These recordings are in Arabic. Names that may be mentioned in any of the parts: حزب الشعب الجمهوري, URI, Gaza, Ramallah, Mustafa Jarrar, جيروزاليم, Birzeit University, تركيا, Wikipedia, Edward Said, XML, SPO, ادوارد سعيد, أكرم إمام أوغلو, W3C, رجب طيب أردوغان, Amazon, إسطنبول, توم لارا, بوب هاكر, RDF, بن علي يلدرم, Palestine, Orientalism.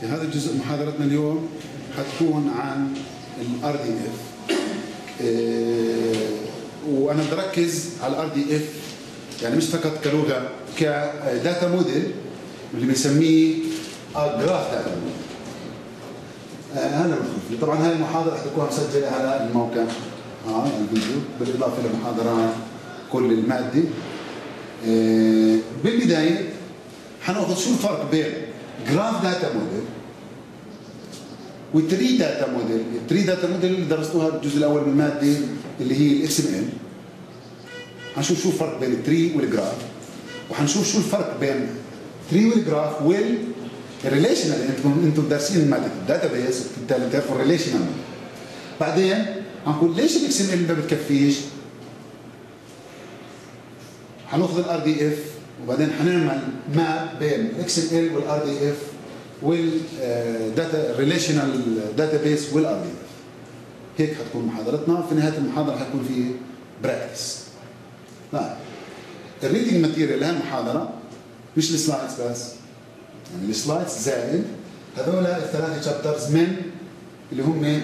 في هذا الجزء محاضرتنا اليوم حتكون عن ال RDF. وانا بدي اركز على ال RDF يعني مش فقط كلغه، كداتا موديل اللي بنسميه جراف داتا موديل. هلا طبعا هاي المحاضره حتكون مسجله على الموقع الفيديو بالاضافه لمحاضرات كل الماده. بالبدايه حناخذ شو الفرق بين جراف داتا موديل والتري داتا موديل. التري داتا موديل اللي درستوها بالجزء الاول من الماده اللي هي الاكس ام ال. حنشوف شو الفرق بين التري والجراف، وحنشوف شو الفرق بين التري والجراف والريليشنال. انتم دارسين ماده الداتا بيس وبالتالي بتعرفوا الريليشنال. بعدين هنقول ليش الاكس ام ال ما بتكفيش؟ هناخذ الار دي اف وبعدين هنعمل ماب بين الاكس ام ال والار دي اف والداتا ريليشنال داتا بيس والار دي اف. هيك حتكون محاضرتنا. في نهايه المحاضره حيكون في براكتس. طيب الريدنج ماتيريال لهالمحاضره مش السلايدز بس، يعني السلايدز زائد هذول الثلاثه شابترز من اللي هم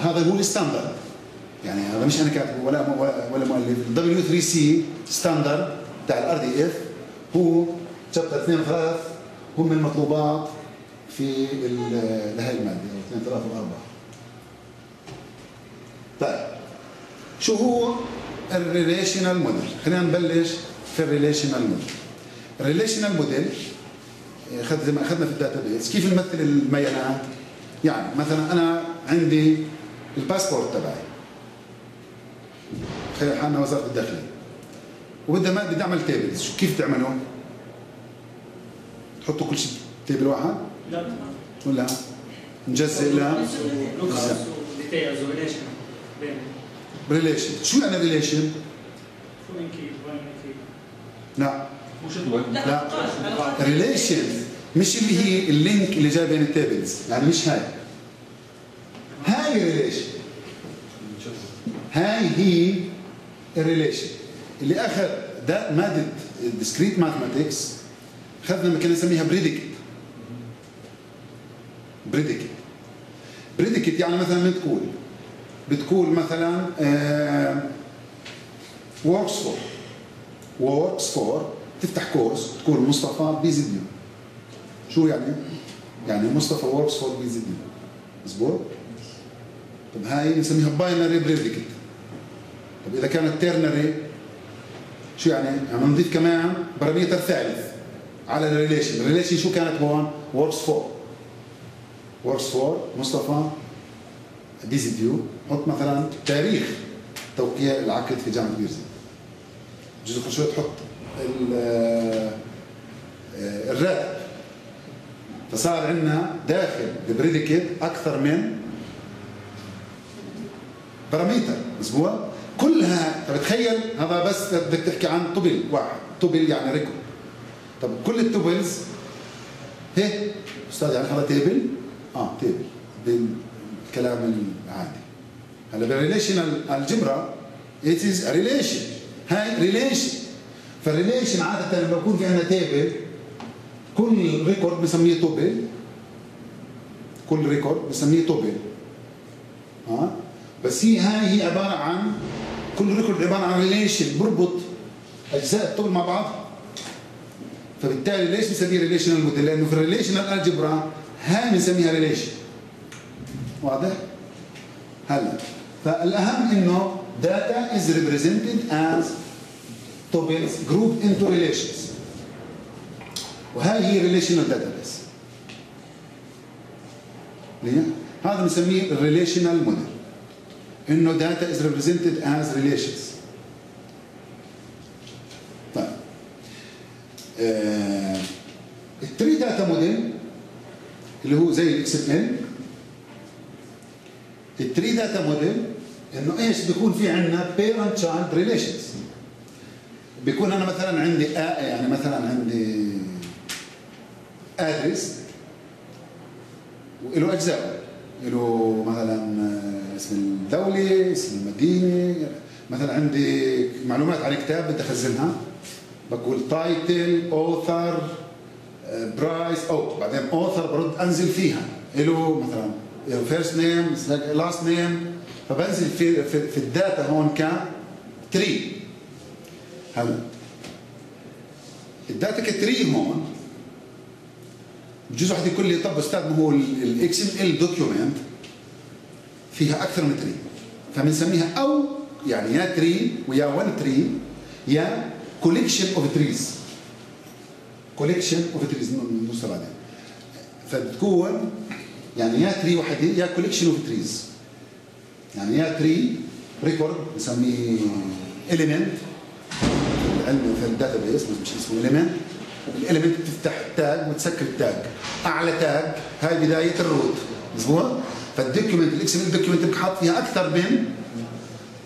هذا هو الستاندرد، يعني هذا مش انا كاتبه ولا مؤلف. W3C ستاندرد بتاع الار دي اف هو شابتر 2 و3 هم المطلوبات في لهي الماده 2 3 و4. طيب شو هو الريليشنال موديل؟ خلينا نبلش في الريليشنال موديل. الريليشنال موديل اخذنا في الداتا بيس كيف نمثل البيانات. يعني مثلا انا عندي الباسبورت تبعي، تخيل حالنا وزاره الداخليه وبدي اعمل تيبلز. شو كيف تعملوا؟ تحطوا كل شيء تيبل واحد؟ لا ولا نجزئ لها ديتيلز وريليشن بين ريليشن. شو يعني ريليشن؟ لا لا ريليشن مش اللي هي اللينك اللي جاي بين التيبلز، يعني مش هاي. هاي ريليشن، هاي هي الريليشن اللي اخذ ده ماده الديسكريت ماثماتكس. اخذنا ما كنا نسميها بريديكت. بريديكت يعني مثلا بتقول مثلا works for تفتح كورس تقول مصطفى بي زد يو. شو يعني؟ يعني مصطفى works for بي زد يو، مظبوط؟ طب هاي بنسميها باينري بريديكت. طب اذا كانت تيرنري شو يعني؟ يعني نضيف كمان بارامتر ثالث على الريليشن. الريليشن شو كانت هون؟ works for مصطفى بي زد يو. حط مثلا تاريخ توقيع العقد في جامعه بيرزيت. بجوز كل شوي تحط الراتب. فصار عندنا داخل البريديكت اكثر من بارامتر، مظبوط؟ كلها. طب تخيل هذا بس بدك تحكي عن طبل واحد، طبل يعني ريكورد. طب كل التوبلز هيك استاذ، يعني هذا تيبل تيبل بالكلام العادي. هلا بالريليشنال الجبرا ات از ريليشن، هاي ريليشن. فالريليشن عاده لما يكون في عندنا تيبل كل ريكورد بنسميه توبل، كل ريكورد بنسميه توبل. بس هاي هي عباره عن كل ريكورد عباره عن ريليشن بربط اجزاء التوبل مع بعض. فبالتالي ليش بنسميه ريليشنال موديل؟ لانه في الريليشنال الجبرا هاي بنسميها ريليشن. واضح؟ هلا فالاهم انه data is represented as tuples grouped into relations، وهاي هي ريليشنال داتا بيس. هذا بنسميه الريليشنال موديل، انه data is represented as relations. التري داتا موديل اللي هو زي الاكس ام ال. التري داتا موديل انه ايش بيكون في عندنا؟ بيرنت تشايلد ريليشنز. بيكون انا مثلا عندي يعني مثلا عندي ادرس وله اجزاء، له مثلا اسم الدوله، اسم المدينه، مثلا عندي معلومات عن كتاب بدي اخزنها، بقول تايتل، اوثر، برايس اوت، بعدين اوثر برد انزل فيها له مثلا فيرست نيم لاست نيم، فبنزل في الداتا هون ك تري. هلا الداتا كتري هون بجوز واحد يقول لي طب استاذ ما هو الاكس ام ال دوكيومنت فيها اكثر من تري، فبنسميها او يعني يا تري ويا 1 تري يا كوليكشن اوف تريز. كوليكشن اوف تريز نوصل عليها. فبتكون يعني يا تري وحده يا كوليكشن اوف تريز. يعني يا تري ريكورد بنسميه اليمنت علم في الداتا بيس مش اسمه اليمنت. الاليمنت بتفتح التاج وتسكر التاج، اعلى تاج هاي بدايه الروت، مظبوط؟ فالدوكيومنت الاكس ام ال دوكيومنت بنحط فيها اكثر من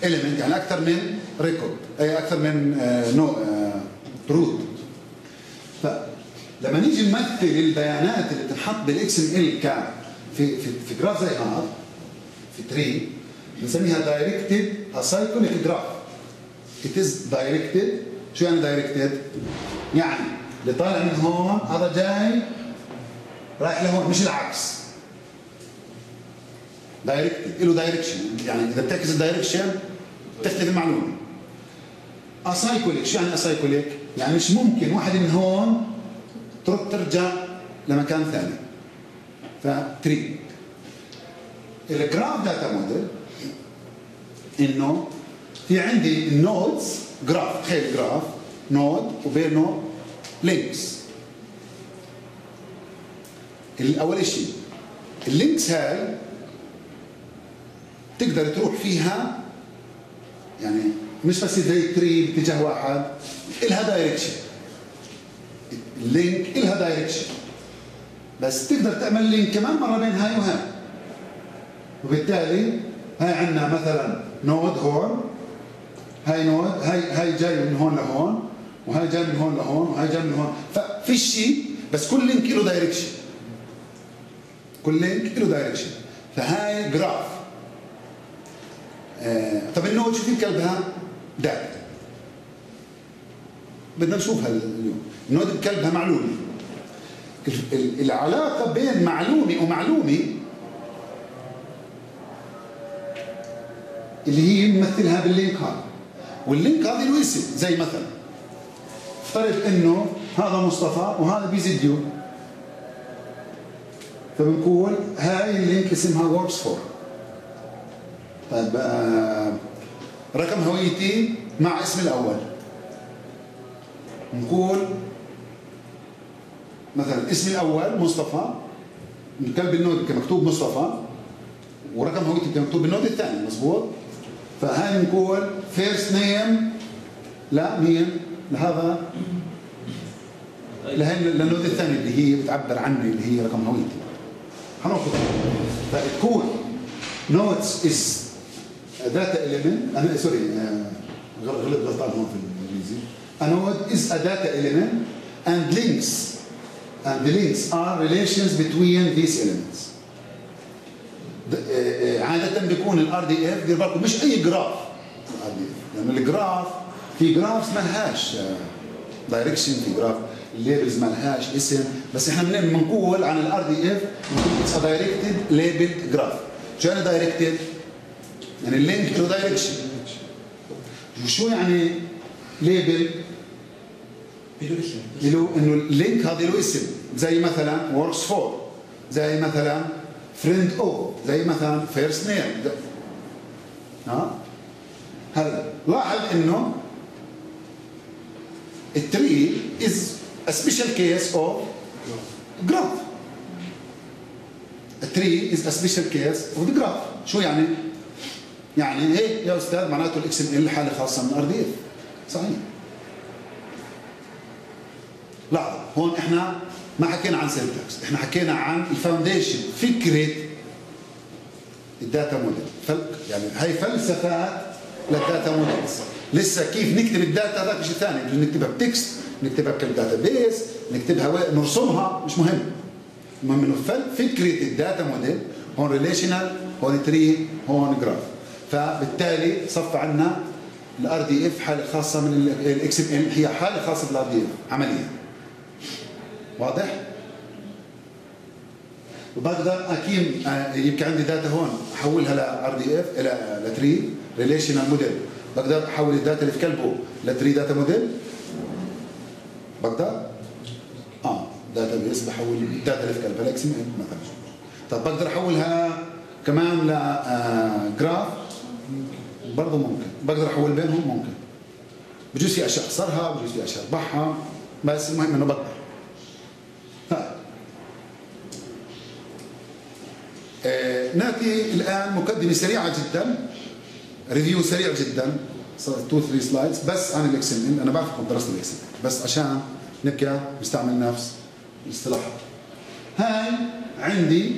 اليمنت، يعني اكثر من ريكورد، اي اكثر من نوع روت. فلما نيجي نمثل البيانات اللي بتنحط بالاكس ام ال ك في جراف زي هذا في تري بنسميها دايركتد اسايكليك جراف. It is directed. شو يعني دايركتد؟ يعني اللي طالع من هون هذا جاي رايح لهون مش العكس. دايركتد له دايركشن، يعني اذا بتعكس الدايركشن بتختلف المعلومه. اسايكوليك، شو يعني اسايكوليك؟ يعني مش ممكن واحد من هون ترجع لمكان ثاني. فتري الجراف داتا موديل انه في عندي نودز جراف، تخيل جراف نود وبينه لينكس. اول شيء اللينكس هاي تقدر تروح فيها يعني مش بس زي تري باتجاه واحد، الها دايركشن. اللينك الها دايركشن بس تقدر تعمل لينك كمان مره بين هاي وهاي، وبالتالي هاي عندنا مثلا نود هون، هاي نود هاي جاي من هون لهون، وهاي جاي من هون لهون، وهاي جاي من هون. ففي شيء بس كل لينك له دايركشن، كل لينك له دايركشن. فهاي جراف. طب النود شو في بقلبها؟ داتا. بدنا نشوفها اليوم. النود بقلبها معلومه. العلاقه بين معلومه ومعلومه اللي هي نمثلها باللينك هذا، واللينك هذا له اسم. زي مثلا افترض انه هذا مصطفى وهذا بيزيديو، فبنقول هاي اللينك اسمها ووركس فور. طيب رقم هويتي مع اسم الاول، نقول مثلا اسم الاول مصطفى، بقلب النود كان مكتوب مصطفى، ورقم هويتي كان مكتوب بالنود الثاني، مظبوط؟ فهاي نقول فيرست نيم لا مين؟ لهذا للنود الثاني اللي هي بتعبر عني اللي هي رقم هويتي. هناخذها فتكون نوتس از داتا اليمنت، انا سوري غلط غلطان هون في الانجليزي. نود از داتا اليمنت اند لينكس، اند لينكس ار ريليشنز بتوين ذيس اليمنتس. عادة بيكون الار دي اف، دير بالكم مش اي جراف الار دي اف، لانه الجراف في جرافز ما لهاش دايركشن، في جراف الليبلز ما لهاش اسم، بس احنا بنقول عن الار دي اف اتس دايركتد ليبلد جراف. شو يعني دايركتد؟ يعني اللينك له دايركشن. وشو يعني ليبل؟ له انه اللينك هذا له اسم، زي مثلا وركس فور، زي مثلا فريند او، زي مثلا فيرست نيم. هلا لاحظ انه التري از سبيشال كيس اوف جراف. التري از سبيشال كيس اوف جراف. شو يعني؟ يعني هيك يا استاذ معناته الاكس ام ال حاله خاصه من ار دي اف. صحيح. لاحظوا هون احنا ما حكينا عن سينتاكس، احنا حكينا عن الفاونديشن، فكره الداتا موديل، يعني هي فلسفات للداتا موديلز. لسه كيف نكتب الداتا هذاك شيء ثاني، بدنا نكتبها بتكست، نكتبها بكالداتا بيس، نكتبها نرسمها، مش مهم. المهم انه فكره الداتا موديل هون ريليشنال، هون تري، هون جراف. فبالتالي صفى عنا الار دي اف حاله خاصه من الاكس ام ال، هي حاله خاصه بالار دي اف عمليا. واضح؟ وبقدر اقيم يمكن عندي داتا هون احولها لار دي اف الى لتري ريليشنال موديل، بقدر احول الداتا اللي في كلبه لتري داتا موديل؟ بقدر؟ داتا بيس بحول الداتا اللي في كلبها لاكس ام ال مثلا. طب بقدر احولها كمان لجراف؟ برضه ممكن، بقدر احول بينهم ممكن. بجوز في اشياء اخسرها، بجوز في اشياء اربحها، بس المهم انه بقدر. ناتي الان مقدمه سريعه جدا، ريفيو سريع جدا، 2-3 سلايدز بس عن الاكس ام ال. انا بعرفكم درسنا الاكس ام ال بس عشان نبقى مستعمل نفس الاصطلاحات. هاي عندي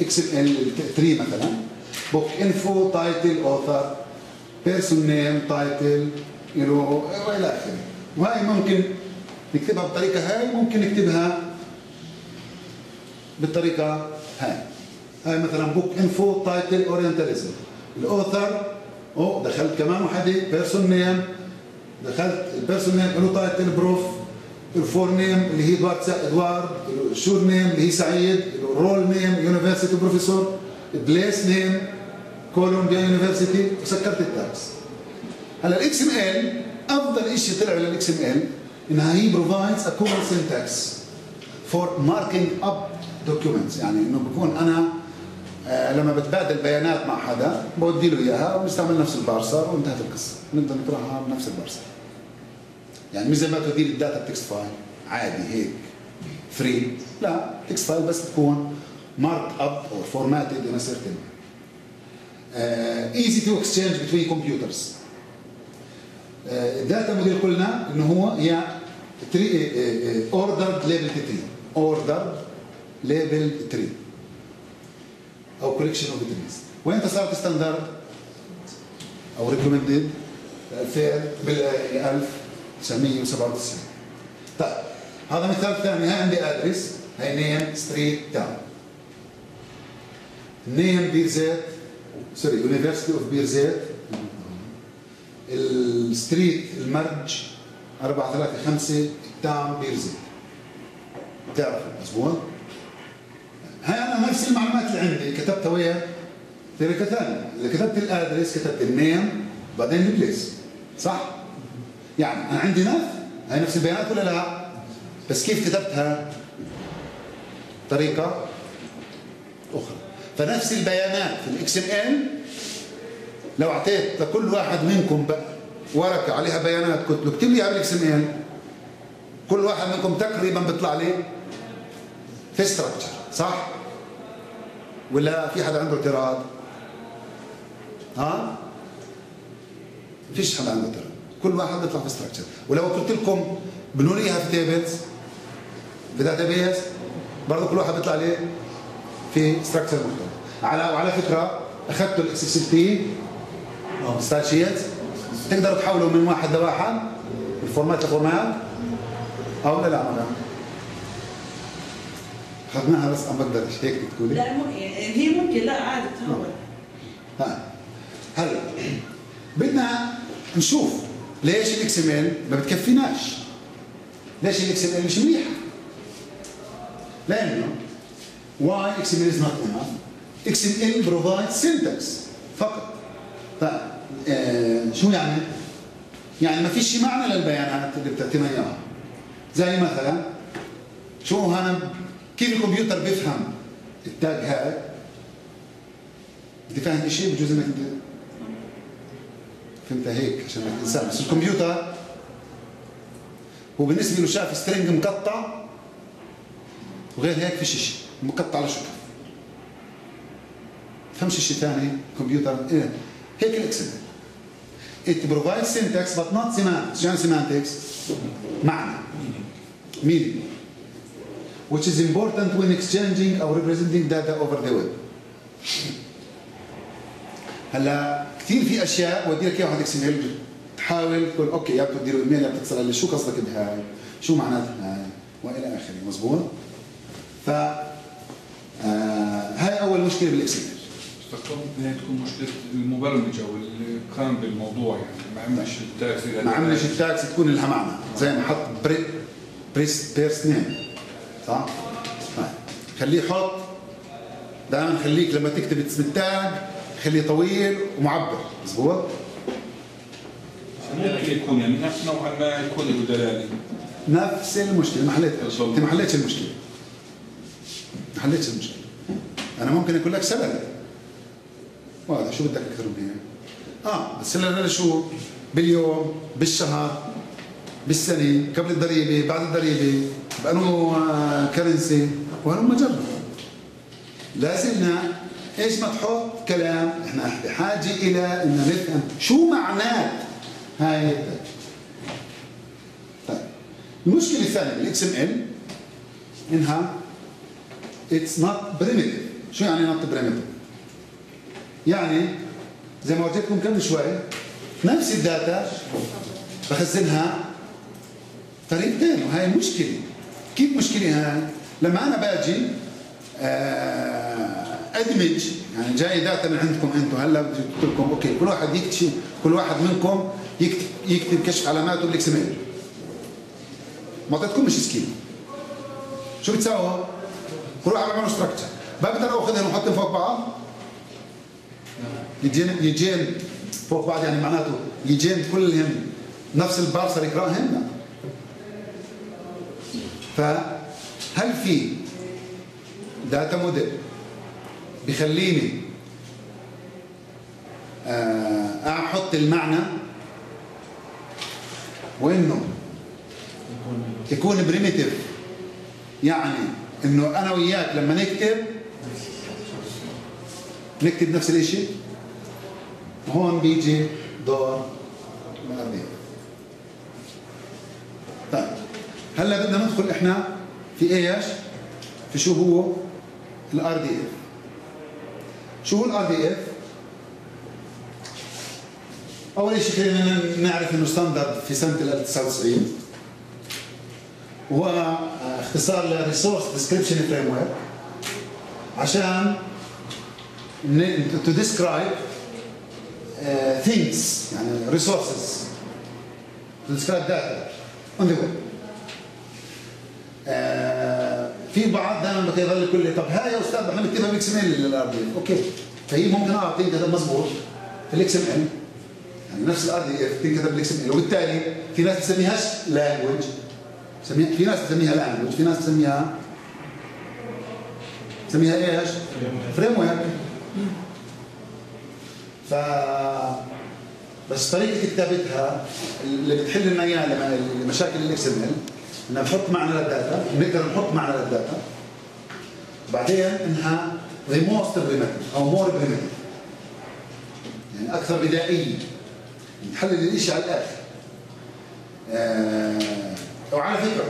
اكس ام ال 3 مثلا، بوك انفو، تايتل، اوثر، بيرسون نيم، تايتل، يلو والى اخره. وهي ممكن نكتبها بالطريقه هاي، ممكن نكتبها بالطريقه هاي. هاي مثلا بوك انفو، تايتل، اورينتاليزم، الاوثر دخلت كمان وحده، بيرسون نيم، دخلت البيرسون نيم له تايتل بروف، الفور نيم اللي هي ادوارد، الشور نيم اللي هي سعيد، الرول نيم يونيفرسيتي بروفيسور، البليس نيم كولومبيا يونيفرسيتي، وسكرت التابس. هلا الاكس ام ال افضل شيء طلع للاكس ام ال انها هي بروفايدز ا كول سنتكس فور ماركينج اب دوكيومنتس، يعني انه بكون انا لما بتبادل بيانات مع حدا بودي له اياها وبنستعمل نفس البارسر وانتهت القصه، نقدر نقراها بنفس البارسر. يعني مش زي ما تودي الداتا بتكست فايل عادي هيك فري، لا تكست فايل بس تكون مارك اب او فورماتد ان سيرتن ايزي تو اكسشينج بتوين كمبيوترز. الداتا موديل قلنا انه هو هي اوردرد ليبل تري، اوردرد ليبل تري او كوليكشن اوف تريز. وانت صارت ستاندرد او ريكومندد بال 1997. طيب هذا مثال ثاني. هاي عندي ادرس، هاي نيم ستريت تاون، نيم بيرزيت، سوري يونيفرستي اوف بيرزيت، الستريت المرج 435 تاون بيرزيت، بتعرفوا مزبوط؟ هاي انا نفس المعلومات اللي عندي كتبتها وين؟ طريقه ثانيه، اللي كتبت الادرس كتبت النيم بعدين البليس، صح؟ يعني انا عندي نفس هاي نفس البيانات ولا لا؟ بس كيف كتبتها؟ طريقه اخرى. فنفس البيانات في الاكس ام ال لو اعطيت لكل واحد منكم ورقه عليها بيانات قلت له اكتب لي على الاكس ام ال، كل واحد منكم تقريبا بيطلع لي في ستراكشر، صح؟ ولا في حدا عنده اعتراض؟ ها؟ ما فيش حدا عنده اعتراض، كل واحد بيطلع في ستراكشر. ولو قلت لكم بنوا لي اياها في تيبلز في داتا بيس برضه كل واحد بيطلع لي في ستراكشر مختلف. وعلى فكره اخذتوا الاكس 60 ستايل شيت، تقدروا تحولوا من واحد لواحد من فورمات لفورمات او لا؟ لا اخذناها بس ما بقدرش هيك تقولي. لا هي ممكن، لا عادي تحول. هلا بدنا نشوف ليش الاكس ام ال ما بتكفيناش؟ ليش الاكس ام ال مش منيحه؟ لانه why اكس ام ال is not enough؟ اكس ام ال provides syntax فقط. شو يعني؟ يعني ما فيش معنى للبيانات اللي بتعطينا اياها. زي مثلا شو هنا كيف الكمبيوتر بيفهم التاج هاي؟ بدي فاهم شيء بجوز انك فهمتها هيك عشان الانسان، بس الكمبيوتر هو بالنسبه له شاف سترينج مقطع وغير هيك فيش شيء، مقطع على شكل. فهمش شيء ثاني الكمبيوتر هيك الاكس ام ال. It provides syntax but not semantics. شو يعني semantics؟ معنى. meaning. which is important when exchanging or representing data over the web. هلا كثير في اشياء بودي لك اياها واحد اكس ام ال بتحاول تقول اوكي يا بتدي له ايميل يا بتتصل عليه شو قصدك بهاي؟ شو معناتها هاي؟ والى اخره، مضبوط؟ ف هاي اول مشكله بالاكس ام ال. استخدمت انها تكون مشكله المبرمج او اللي قام بالموضوع، يعني ما عملش التاكس تكون لها معنى، زي ما حط بريك بيرست نيم صح؟ خليه يحط دائما، خليك لما تكتب الاسم التاج خليه طويل ومعبر، مظبوط؟ ممكن يكون يعني نفس نوعا ما يكون الدلاله نفس المشكله، ما حليتهاش، انت ما حليتش المشكله. ما حليتش المشكله. انا ممكن اقول لك سلله. واضح، شو بدك اكثر من هيك؟ السلله شو؟ باليوم، بالشهر، بالسنه، قبل الضريبه، بعد الضريبه، بانو كرنسي، وهنا مجرد. لازمنا ايش ما تحط كلام، احنا بحاجه الى ان نفهم شو معناه هاي. طيب المشكله الثانيه بالاكس ام ال انها اتس نوت بريميتيف. شو يعني نوت بريميتيف؟ يعني زي ما ورجيتكم قبل شوي نفس الداتا بخزنها طريقتين، وهي مشكله. كيف مشكله هاي؟ لما انا باجي ادمج، يعني جاي داتا من عندكم انتم، هلا بدي اقول لكم اوكي كل واحد يكتب، كل واحد منكم يكتب كشف علاماته بالاكس ام ال. ما اعطيتكمش سكيما. شو بتساووا؟ بروح بعمل ستراكشر، بقدر اخذهم واحطهم فوق بعض؟ يجين فوق بعض، يعني معناته يجين كلهم نفس البارسل يقراهم؟ فهل في داتا موديل بخليني احط المعنى وانه يكون بريميتيف، يعني انه انا وياك لما نكتب نفس الشيء؟ هون بيجي دور المقادير. طيب هلا بدنا ندخل احنا في ايش؟ في شو هو الار دي اف. شو هو الار دي اف؟ اول شيء خلينا نعرف انه ستاندرد في سنه 1999، وهو اختصار لريسورس ديسكريبشن فريم ورك، عشان تو ديسكرايب ثينجز، يعني ريسورسز، تو ديسكرايب داتا اون ذا ويب. في بعض دائما بيظل يقول لي طب هاي يا استاذ احنا بنكتبها بالاكس ام ال للار دي اف، اوكي فهي ممكن اعطيك هذا مضبوط في الاكس ام ال، يعني نفس الار دي اف بتنكتب بالاكس ام ال، وبالتالي في ناس بتسميهاش لانجوج، في ناس بتسميها لانجوج، في ناس بتسميها ايش؟ فريم ورك. ف بس طريقه كتابتها اللي بتحل لنا اياها مشاكل الاكس ام ال، انها بتحط معنى للداتا، بنقدر نحط معنى للداتا. بعدين انها ذا موست بريمتيف او مور بريمتيف، يعني اكثر بدائيه، نحلل الشيء على الاخر. وعلى فكره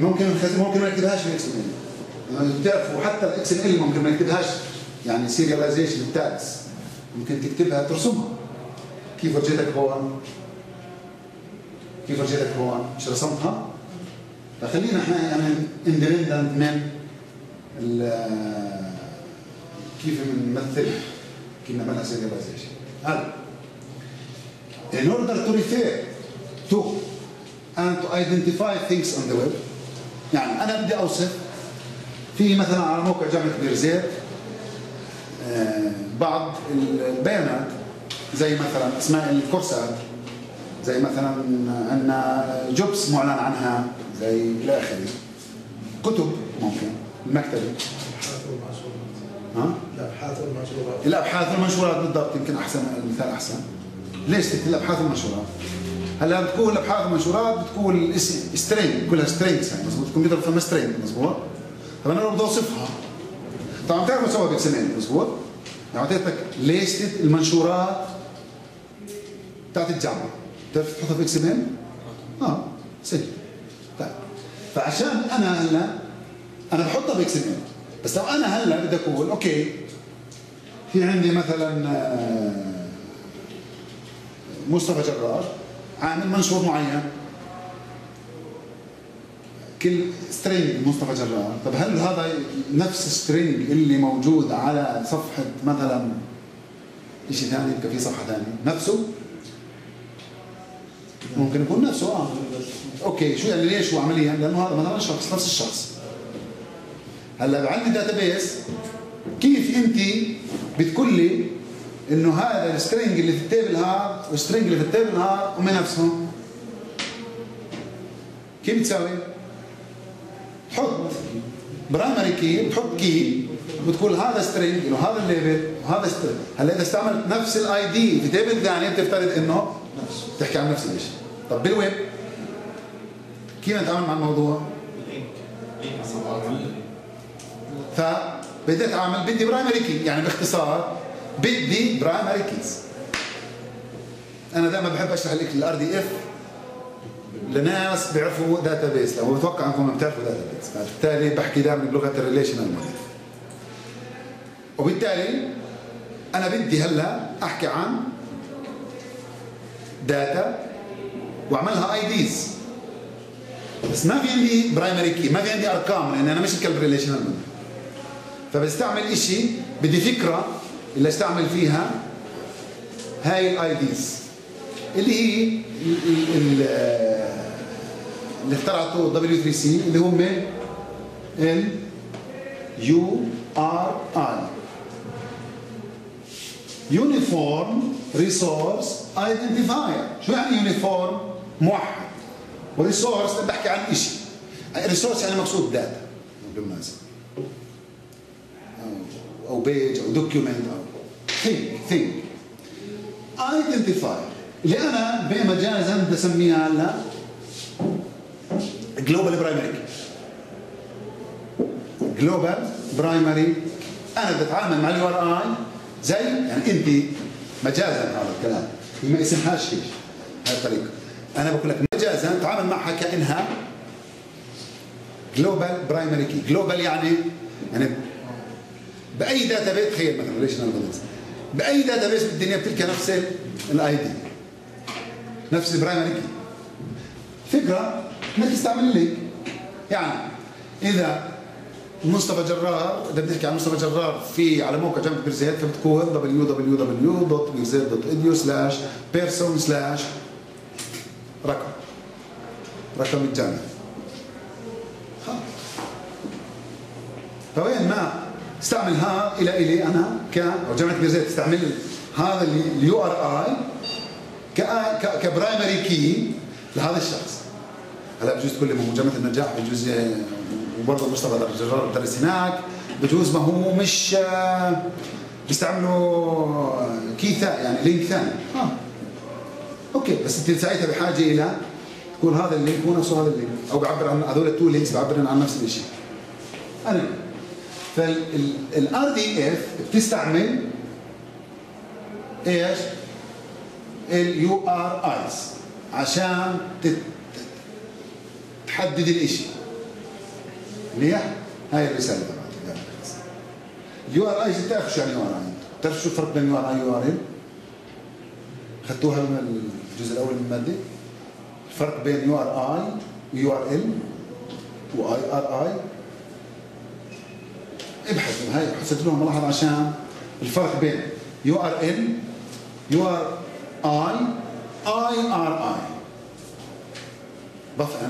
ممكن ما نكتبهاش بالاكس ام ال، بتعرفوا حتى الاكس ام ال ممكن ما نكتبهاش، يعني سيرياليزيشن التاجز ممكن تكتبها ترسمها. كيف ورجيتك هون؟ كيف ورجيتك هون؟ مش رسمتها؟ فخلينا احنا يعني اندبندنت من كيف بنمثلها، كيف نعملها سيرياليزيشن. هلا in order to refer to and to identify things on the web، يعني انا بدي اوصف في مثلا على موقع جامعه بيرزيت بعض البيانات، زي مثلا اسماء الكورسات، زي مثلا عندنا جوبس معلن عنها، زي الى اخره، كتب ممكن المكتبه، الابحاث والمنشورات. الابحاث والمنشورات بالضبط، يمكن احسن المثال احسن. ليش الابحاث والمنشورات؟ هلا بتكون الابحاث والمنشورات بتكون سترينج، كلها سترينجز يعني مضبوط، الكمبيوتر فما سترينج مضبوط. طب انا بدي اوصفها، طبعا بتعرفوا سوا باكس ام ال مضبوط؟ يعني اعطيتك ليست المنشورات بتاعت الجامعه، بتعرف تحطها في اكس ام ال؟ سهل. طيب فعشان انا هلا بحطها باكس ام ال، بس لو انا هلا بدي اقول اوكي في عندي مثلا مصطفى جرار عامل منشور معين، كل سترينج مصطفى جرار، طب هل هذا نفس السترينج اللي موجود على صفحه مثلا شيء ثاني، يبقى في صفحه ثانيه نفسه؟ ممكن يكون نفسه اوكي شو يعني ليش هو عمليا؟ لانه هذا ما شخص نفس الشخص. هلا عندي داتابيس، كيف انت بتقول لي انه هذا السترنج اللي في التيبل هذا والسترنج اللي في التيبل هذا هم نفسهم؟ كيف بتساوي؟ تحط برايمري كي، بتحط كي وبتقول هذا سترنج له هذا الليبل وهذا سترنج. هلا اذا استعملت نفس الاي دي في تيبل ثاني بتفترض انه نفسه، بتحكي عن نفس الشيء. طب بالويب كيف نتعامل مع الموضوع؟ فبدي اتعامل، بدي برايمري كي، يعني باختصار بدي برايمري كيز. انا دائما بحب اشرح لك الار دي اف لناس بيعرفوا داتا بيس، لانه بتوقع انكم بتعرفوا داتا بيس، فبالتالي بحكي دائما بلغه الريليشنال موديل. وبالتالي انا بدي هلا احكي عن داتا واعملها اي ديز، بس ما في عندي برايمري كي، ما في عندي ارقام، لان انا مش الكلب ريليشنال موديل. فبستعمل شيء بدي فكره اللي استعمل فيها هاي الاي ديز اللي هي اللي اخترعته W3C اللي هم URI Uniform Resource Identifier. شو يعني يونيفورم؟ موحد. وريسورس بحكي عن شيء، ريسورس يعني مقصود داتا بالمناسبة، أو بيج أو دوكيومنت أو ثينك. ايدنتيفاير اللي انا بمجازا بسميها هلا جلوبال برايمري كي. جلوبال برايمري، انا بتعامل مع اليو ار اي زي، يعني انت مجازا هذا الكلام ما اسمهاش هيك بهي الطريقه، انا بقول لك مجازا تعامل معها كانها جلوبال برايمري كي. جلوبال يعني باي داتا بيس، تخيل مثلا ريليشنال داتابيس، باي داتا بيس بالدنيا بتلقى نفس الاي دي، نفس البرايمري كي. فكره انك تستعمل اللينك، يعني اذا مصطفى جرار، اذا بتحكي عن مصطفى جرار في على موقع جامعه بيرزيت فبتكون www.birzeit.edu/person/رقم الجامعه. خلص، فوين ما استعمل ها الي انا او جامعه بيرزيت تستعمل هذا اليو ار اي كبرايمري كي لهذا الشخص. هلا بجوز تقول لي ما هو جامعه النجاح، بجوز وبرضه مصطفى جرار درس هناك، بجوز ما هو مش بيستعملوا كي ثاني، يعني لينك ثاني. اوكي، بس انت ساعتها بحاجه الى تكون هذا اللينك هو نفسه هذا اللينك، او بيعبر عن هذول التو لينكس بيعبرن عن نفس الشيء. انا فالار دي اف بتستعمل ايش؟ اليو ار ايز عشان تحدد الشيء. منيح؟ هاي الرساله تبعتي. اليو ار ايز بتعرفوا شو يعني يو ار اي؟ بتعرفوا شو الفرق بين يو ار اي ويو ار ان؟ اخذتوها من الجزء الاول من الماده؟ الفرق بين يو ار اي ويو ار ان واي ار اي؟ ابحثوا، هاي حسيت لهم ملاحظه عشان الفرق بين يو ار ان يو ار اي ار اي.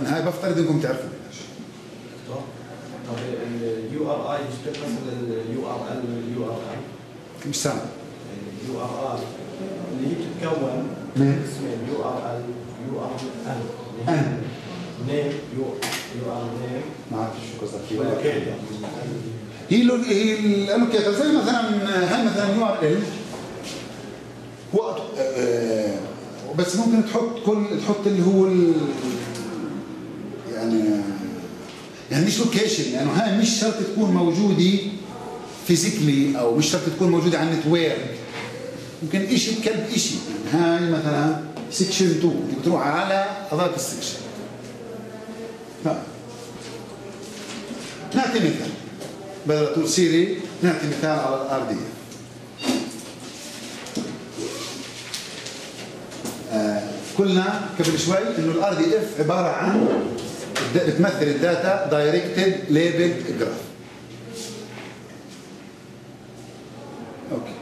هاي بفترض انكم تعرفوا. طب اليو ار اي مش بتقسم لليو ار ال واليو ار اي؟ مش سامع. اليو ار اي اللي هي بتتكون من اسمين، يو ار ال يو ار ال نيم، يو ار نيم. ما عرفت شو قصدك فيها. هي اللوكيتر، زي مثلا هاي مثلا يو ار ال هو بس ممكن تحط اللي هو يعني مش لوكيشن، لانه يعني هاي مش شرط تكون موجوده فيزيكلي، او مش شرط تكون موجوده على النتورك، ممكن شيء بكلب شيء. يعني هاي مثلا سكشن 2 بدك تروح على هذاك السكشن. نعطي مثال، بدل طول سيري نعطي مثال على الار دي اف. قلنا قبل شوي انه الار دي اف عباره عن بتمثل الداتا دايركتد ليبل جراف. اوكي،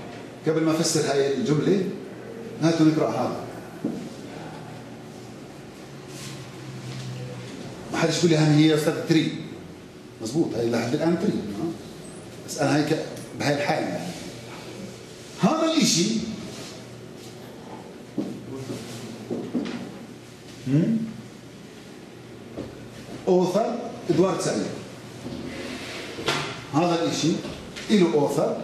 قبل ما افسر هاي الجمله هاتوا نقرا هذا. حدش يقول لي هي يا استاذ 3 مظبوط، هي لحد الان 3 بس انا هيك بهي الحاله يعني. هذا الشيء اوثر ادوارد سعيد، هذا الشيء له اوثر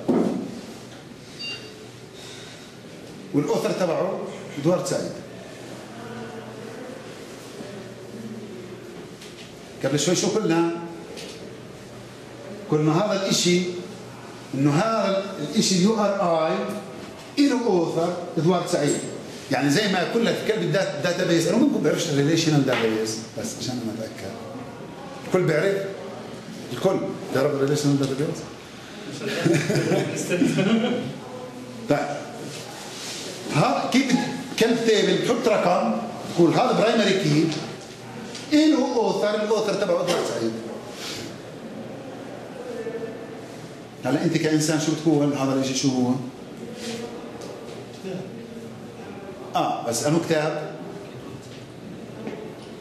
والاوثر تبعه ادوارد سعيد. قبل شوي شو قلنا؟ قلنا هذا الاشي انه هذا الاشي اليو ار اي له اوثر ادوارد سعيد، يعني زي ما اقول لك كل داتا بيس انا ما بعرفش الريليشنال داتا بيس بس عشان انا اتاكد. الكل بيعرف؟ الكل بيعرف الريليشنال داتا بيس؟ طيب ها كيف تيبل تحط رقم تقول هذا برايمري كي له اوثر، الاوثر تبعه ادوارد سعيد. هلا انت كانسان شو بتقول هذا الشيء شو هو؟ بس انو كتاب؟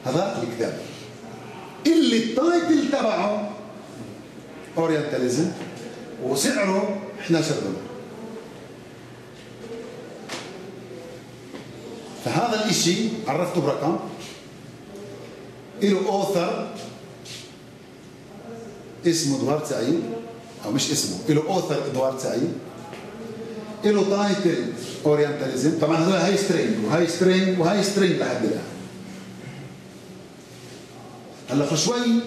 هذا الكتاب اللي التايتل تبعه اورينتاليزم وسعره $11. فهذا الاشي عرفته برقم له اوثر اسمه ادوارد سعيد، او مش اسمه، له اوثر ادوارد سعيد، له تايتل اورينتاليزم. طبعا هذول هاي سترينج وهاي سترينج وهاي سترينج لحد الان. هلا فشوي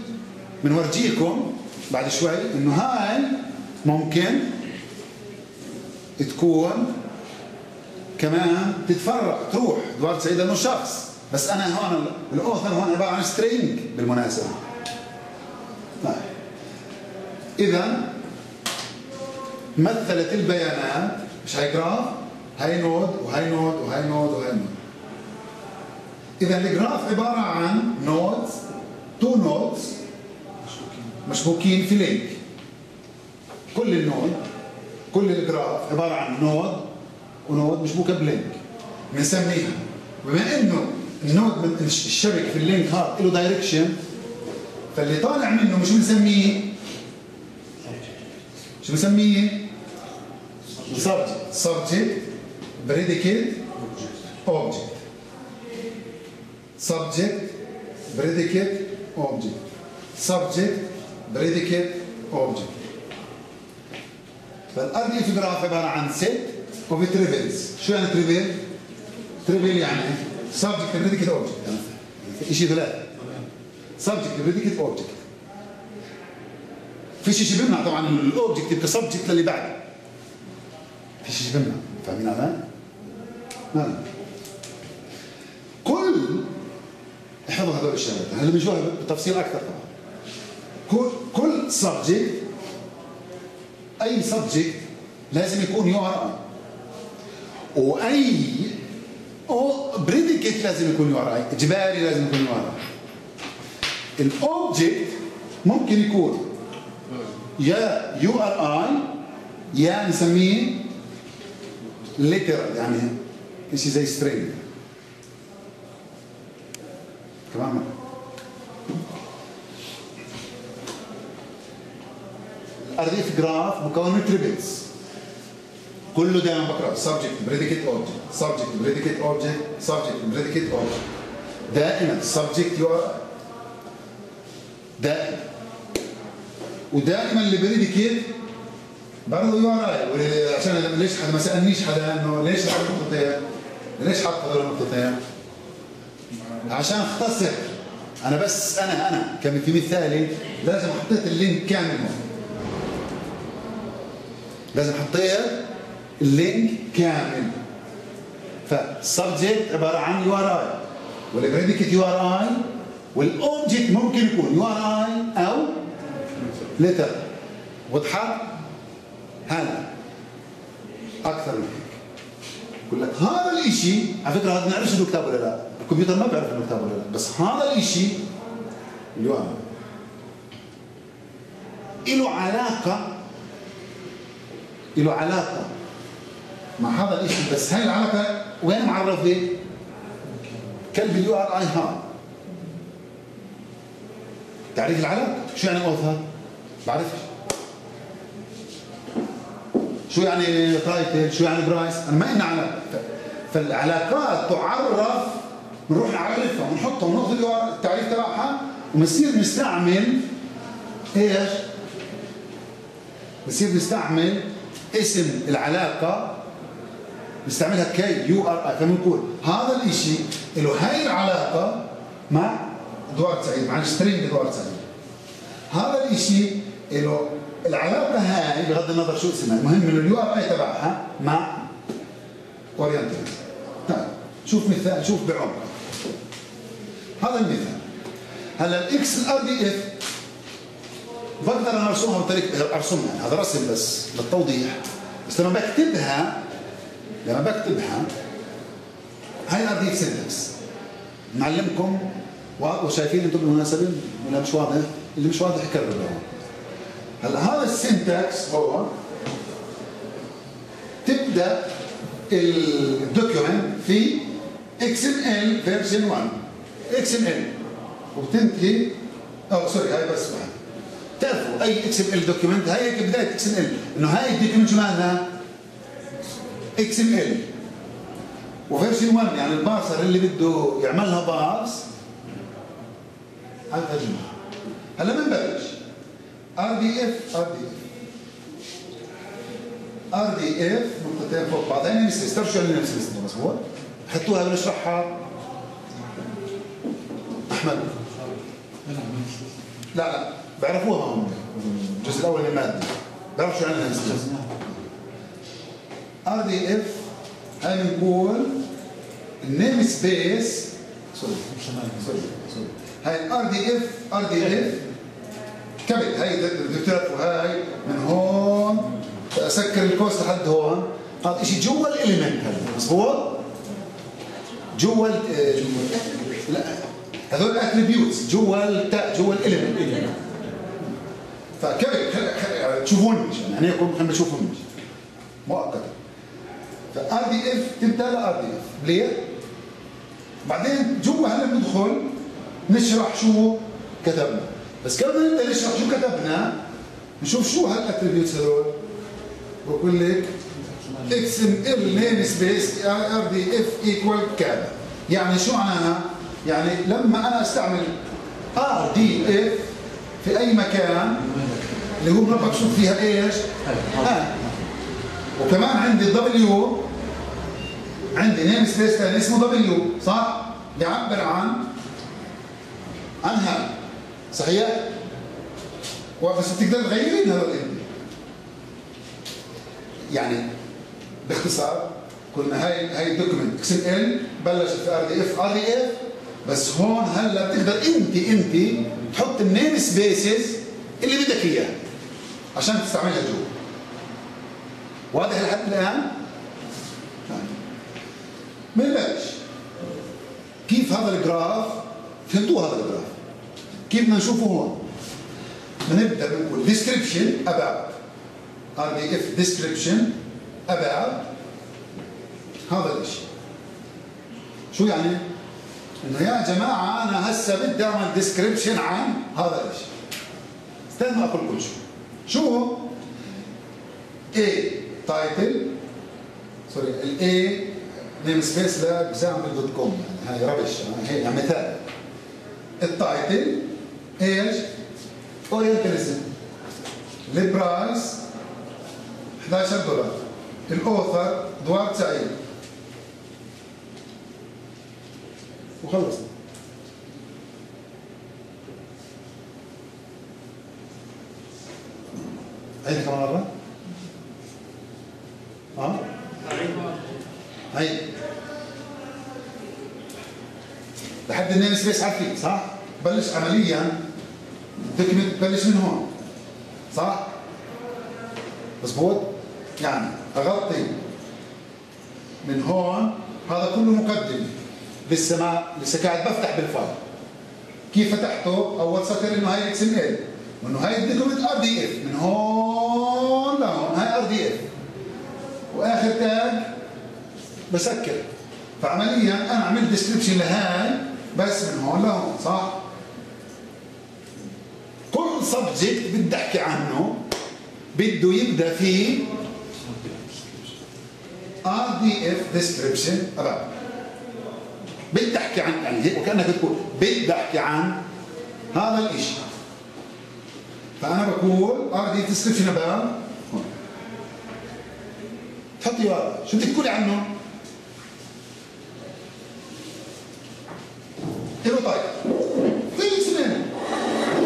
بنورجيكم بعد شوي انه هاي ممكن تكون كمان تتفرق تروح ادوارد سعيد لانه شخص، بس انا هون الاوثر هون عباره عن سترينج بالمناسبه. طيب اذا مثلت البيانات مش هاي جراف، هاي نود وهاي نود وهاي نود وهاي نود. إذا الجراف عبارة عن نودز، تو نودز مشبوكين في لينك. كل النود، كل الجراف عبارة عن نود ونود مشبوكة بلينك بنسميها. بما إنه النود من الشبك في اللينك هذا له دايركشن، فاللي طالع منه مش بنسميه شو بنسميه؟ subject predicate object subject predicate object. فالRDF graph عبارة عن set of trivels. شو يعني trivel؟ trivel يعني subject predicate object، يعني شيء ثلاثة subject predicate object. في شيء بيمنع طبعا الأوبجكت يبقى subject للي بعده، في شيء بيمنع، فاهمين على؟ نعم. كل احفظوا هذول الشغلات، هلا بنشوفها بتفصيل أكثر طبعا. كل سبجكت، أي سبجكت لازم يكون يو ار اي، وأي بريديكيت لازم يكون يو ار اي، إجباري لازم يكون يو ار اي. الأوبجكت ممكن يكون يا يو ار اي يا نسميه ليترال، يعني شيء زي سترينج. تمام. الرديف جراف مكون من تريبلز كله دائما بقرا سبجكت بريديكيت اوبجكت سبجكت بريديكيت اوبجكت سبجكت بريديكيت اوبجكت، دائما سبجكت يو ار دائما، ودائما اللي بريديكيت برضه يو ار اي. عشان ليش حدا ما سالنيش حدا انه ليش حط نقطتين؟ ليش حط هذول النقطتين؟ عشان اختصر انا، بس انا كان في مثالي لازم حطيت اللينك كامل هون، لازم حطيت اللينك كامل. فالسبجكت عباره عن يو ار اي، والبريديكت يو ار اي، والاوبجكت ممكن يكون يو ار اي او لتر. وضحت؟ هلا اكثر من هيك بقول لك هذا الاشي. على فكره هذا بنعرفش انه كتاب ولا لا، الكمبيوتر ما بيعرف انه كتاب ولا لا، بس هذا الاشي اليوم له علاقه، له علاقه مع هذا الاشي، بس هاي العلاقه وين معرفه؟ كلب اليو ار اي هذا تعريف العلم شو يعني أوثر؟ بعرفش. شو يعني تايتل؟ شو يعني برايس؟ أنا ما إلنا علم. فالعلاقات تعرف، بنروح نعرفها ونحطها وناخذ التعريف تبعها وبنصير نستعمل ايش؟ بنصير نستعمل اسم العلاقة نستعملها كي يو ار اي، فبنقول هذا الشيء له هاي العلاقة مع ادوارد سعيد، مع السترينج ادوارد سعيد. هذا الشيء له العلاقة هاي بغض النظر شو اسمها، المهم انه اليو ار اي تبعها مع اورينتاليزم. طيب شوف مثال، شوف بعمق هذا المثال. هلا الاكس الار دي اف بقدر انا ارسمها بطريقه، ارسمها يعني هذا رسم بس للتوضيح، بس لما بكتبها، لما بكتبها هاي الار دي اف سنتكس معلمكم، وشايفين انتم بالمناسبه ولا مش واضح؟ اللي مش واضح كرر هون. هلا هذا السنتكس هو تبدا الدوكيومنت في XML فيرجن 1 XML وبتنتهي، او سوري هاي بس واحد. بتعرفوا اي XML دوكيومنت هاي هيك بدايه XML، انه هاي الدوكيومنت شو معناها؟ XML وفيرجن 1، يعني البارسر اللي بده يعملها بارس عملها جمله. هلا بنبلش RDF نقطتين فوق بعض، هي نفس ترجع لنفس الاسم مضبوط؟ حطوها بنشرحها. احمد لا لا بيعرفوها هم الجزء الاول من الماده، بيعرفوا شو عندنا نفس الاسم. RDF هاي بنقول النيم سبيس، سوري هاي RDF كبد، هاي بدك تعرفوا هاي من هون اسكر الكوست لحد هون، هذا شيء جوا الاليمنت هذا مضبوط؟ جوا لا هذول اتريبيوتس جوا جوا الاليمنت. فكبد تشوفون يعني هيك خلينا نشوفهم مؤقتا. فار دي اف تبدا لار دي اف ليه؟ بعدين جوا هلا بندخل نشرح شو كتبنا، بس قبل ما نبدا نشرح شو كتبنا نشوف شو هالاتريبيوتس هذول. بقول لك اكس ام ال نيم سبيس ار دي اف ايكوال كذا، يعني شو معناها؟ يعني لما انا استعمل ار دي اف في اي مكان اللي هو بنبقى بشوف فيها ايش؟ وكمان عندي دبليو، عندي نيم سبيس ثاني اسمه دبليو، صح؟ بيعبر عن هذا، صحيح؟ بس بتقدر تغيرين هذا الانت. يعني باختصار قلنا هاي الدوكيمنت اكس ام ال بلشت في ار دي اف، بس هون هلا بتقدر انت تحط النيم سبيسز اللي بدك اياها عشان تستعملها جوا. واضح لحد الان؟ بنبلش كيف هذا الجراف، فهمتوه هذا الجراف؟ كيف بدنا نشوفه هون؟ بنبدا بنقول ديسكربشن اباوت RDF description about هذا الشيء. شو يعني؟ انه يا جماعه انا هسه بدي اعمل description عن هذا الشيء. استنى اقول لكم شو A title، سوري ال A نيم سبيس لexample دوت كوم، يعني هاي ربش، هي مثال. التايتل ايش؟ Orientalism. البرايس $11. الأوثر ادوارد سعيد. وخلصنا. عيدها كمان مرة؟ عيد. لحد النيم سبيس عارفين صح؟ بلش عمليا الدوكيمنت بلش من هون. صح؟ مضبوط؟ يعني اغطي من هون، هذا كله مقدمه لسه ما قاعد بفتح بالفايل. كيف فتحته؟ اول سطر انه هاي اكس ام ال، وانه هاي الدوكيمنت ار دي اف من هون لهون، هاي ار دي اف، واخر تاج بسكر. فعمليا انا عملت ديسكربشن لهاي بس من هون لهون، صح؟ سبجكت بدي احكي عنه بده يبدا فيه RDF description about. بدي احكي عن يعني هيك وكانك بتقول بدي احكي عن هذا الشيء. فانا بقول RDF description about هون. تحطي ورقه، شو بدك تقولي عنه؟ له تايتل. في اسمين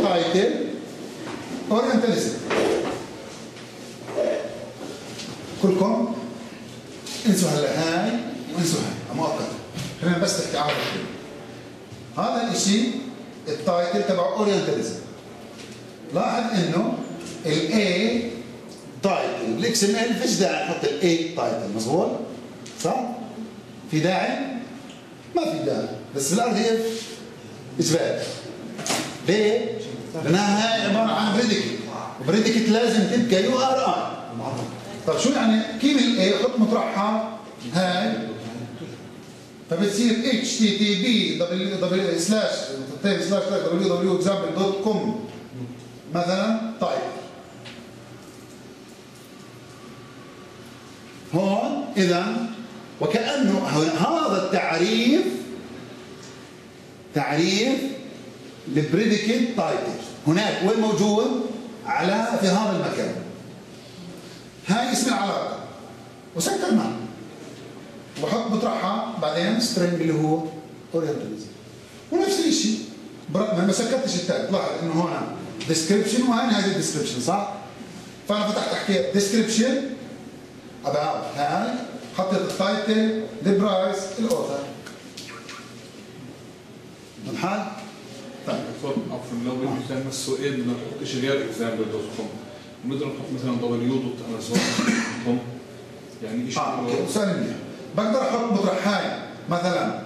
تايتل Orientalism. كلكم انسوا هلا هاي وانسوا هاي مؤقتا، خلينا بس نحكي على هذا الشيء. التايتل تبع اورينتاليزم، لاحظ انه الاي تايتل بالاكس ام ال فيش داعي نحط الاي تايتل، مظبوط؟ صح؟ في داعي؟ ما في داعي، بس الار دي اف اثبات. ليه؟ لانها هاي عباره عن بريديكت، بريديكت لازم تبقى يو ار اي. طيب شو يعني كلمة الاي حط مطرحها هاي فبتصير http://www.example.com مثلا. طيب هون اذا وكأنه هذا التعريف تعريف لبريديكت تايتل هناك وين موجود؟ على في هذا المكان. هاي اسم العلاقة وسكرناها وبحط بطرحها بعدين سترينج اللي هو اورينتاليزم. ونفس الشيء ما سكرتش التاج، لاحظ انه هون ديسكربشن وهنا هذه الديسكربشن صح؟ فانا فتحت حكيت ديسكربشن اباوت هاي، حطيت التايتل البرايس الاوثر. الحال؟ طيب دكتور عفوا لو بدي تعمل السؤال ما تحطش غير اكزامبل دوت كوم، بنقدر نحط مثلا w.amazon.com يعني ايش؟ اوكي سؤال منيح. بقدر احط مطرح هاي مثلا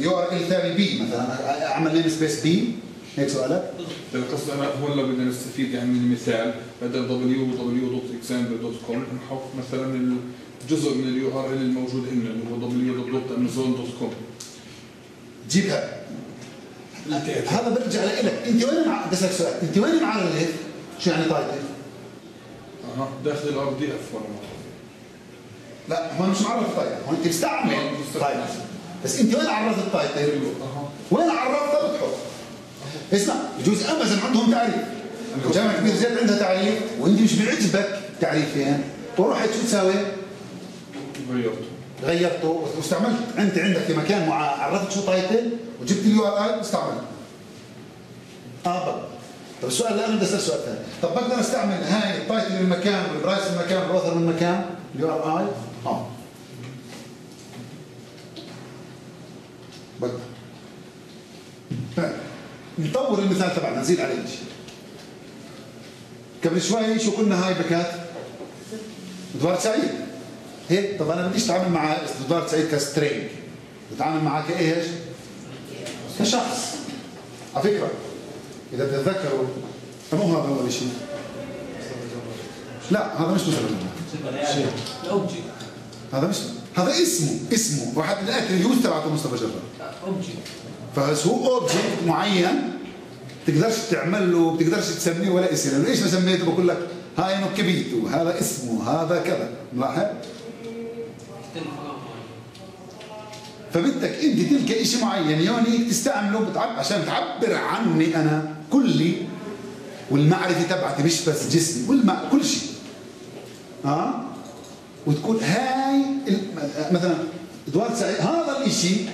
يو ار ال ثاني بي مثلا اعمل نيم سبيس بي هيك سؤالك؟ طيب قصدي انا هون لو بدنا نستفيد يعني من المثال بدل w.example.com نحط مثلا الجزء من اليو ار ال الموجود عندنا اللي هو w.amazon.com. جيبها هذا برجع لك انت وين بسألك سؤال، انت وين معرض؟ شو يعني تايتل؟ اها داخل الار دي اف ولا لا هون مش معرض التايتل، هون انت بتستعمل تايتل بس انت وين عرضت التايتل؟ وين عرضتها بتحط؟ اسمع بجوز امازون عندهم تعريف، جامعة بيرزيت عندها تعريف وانت مش بيعجبك تعريفين ورحت شو تساوي؟ غيرته واستعملت انت عندك في مكان عرفت شو تايتل وجبت اليو ار اي واستعملت. بقى. طب السؤال الان بدي اسال سؤال ثاني، طب بقدر استعمل هاي التايتل من مكان والبرايس من مكان والاوثر من مكان اليو ار اي؟ بقدر. نطور المثال تبعنا نزيد عليه شيء. قبل شوي شو قلنا هاي بكات؟ ادوارد سعيد. هيك طب انا بديش اتعامل مع ادوارد سعيد كسترينج، بتعامل معاه كايش؟ كشخص. على فكره اذا بتتذكروا مو هذا اول شيء. لا هذا مش مستوى الاوبجكت، هذا مش هذا اسمه واحد من الاتريبيوت تبعته مصطفى جرار اوبجكت، فهس هو اوبجكت معين بتقدرش تعمل له بتقدرش تسميه ولا اسم، لانه ليش ما سميته؟ بقول لك هاي نكبيته هذا اسمه هذا كذا، ملاحظ؟ فبدك انت تلقى شيء معين يونيك تستعمله عشان تعبر عني انا كلي والمعرفه تبعتي مش بس جسمي كل شيء. وتقول هاي مثلا ادوارد سعيد، هذا الشيء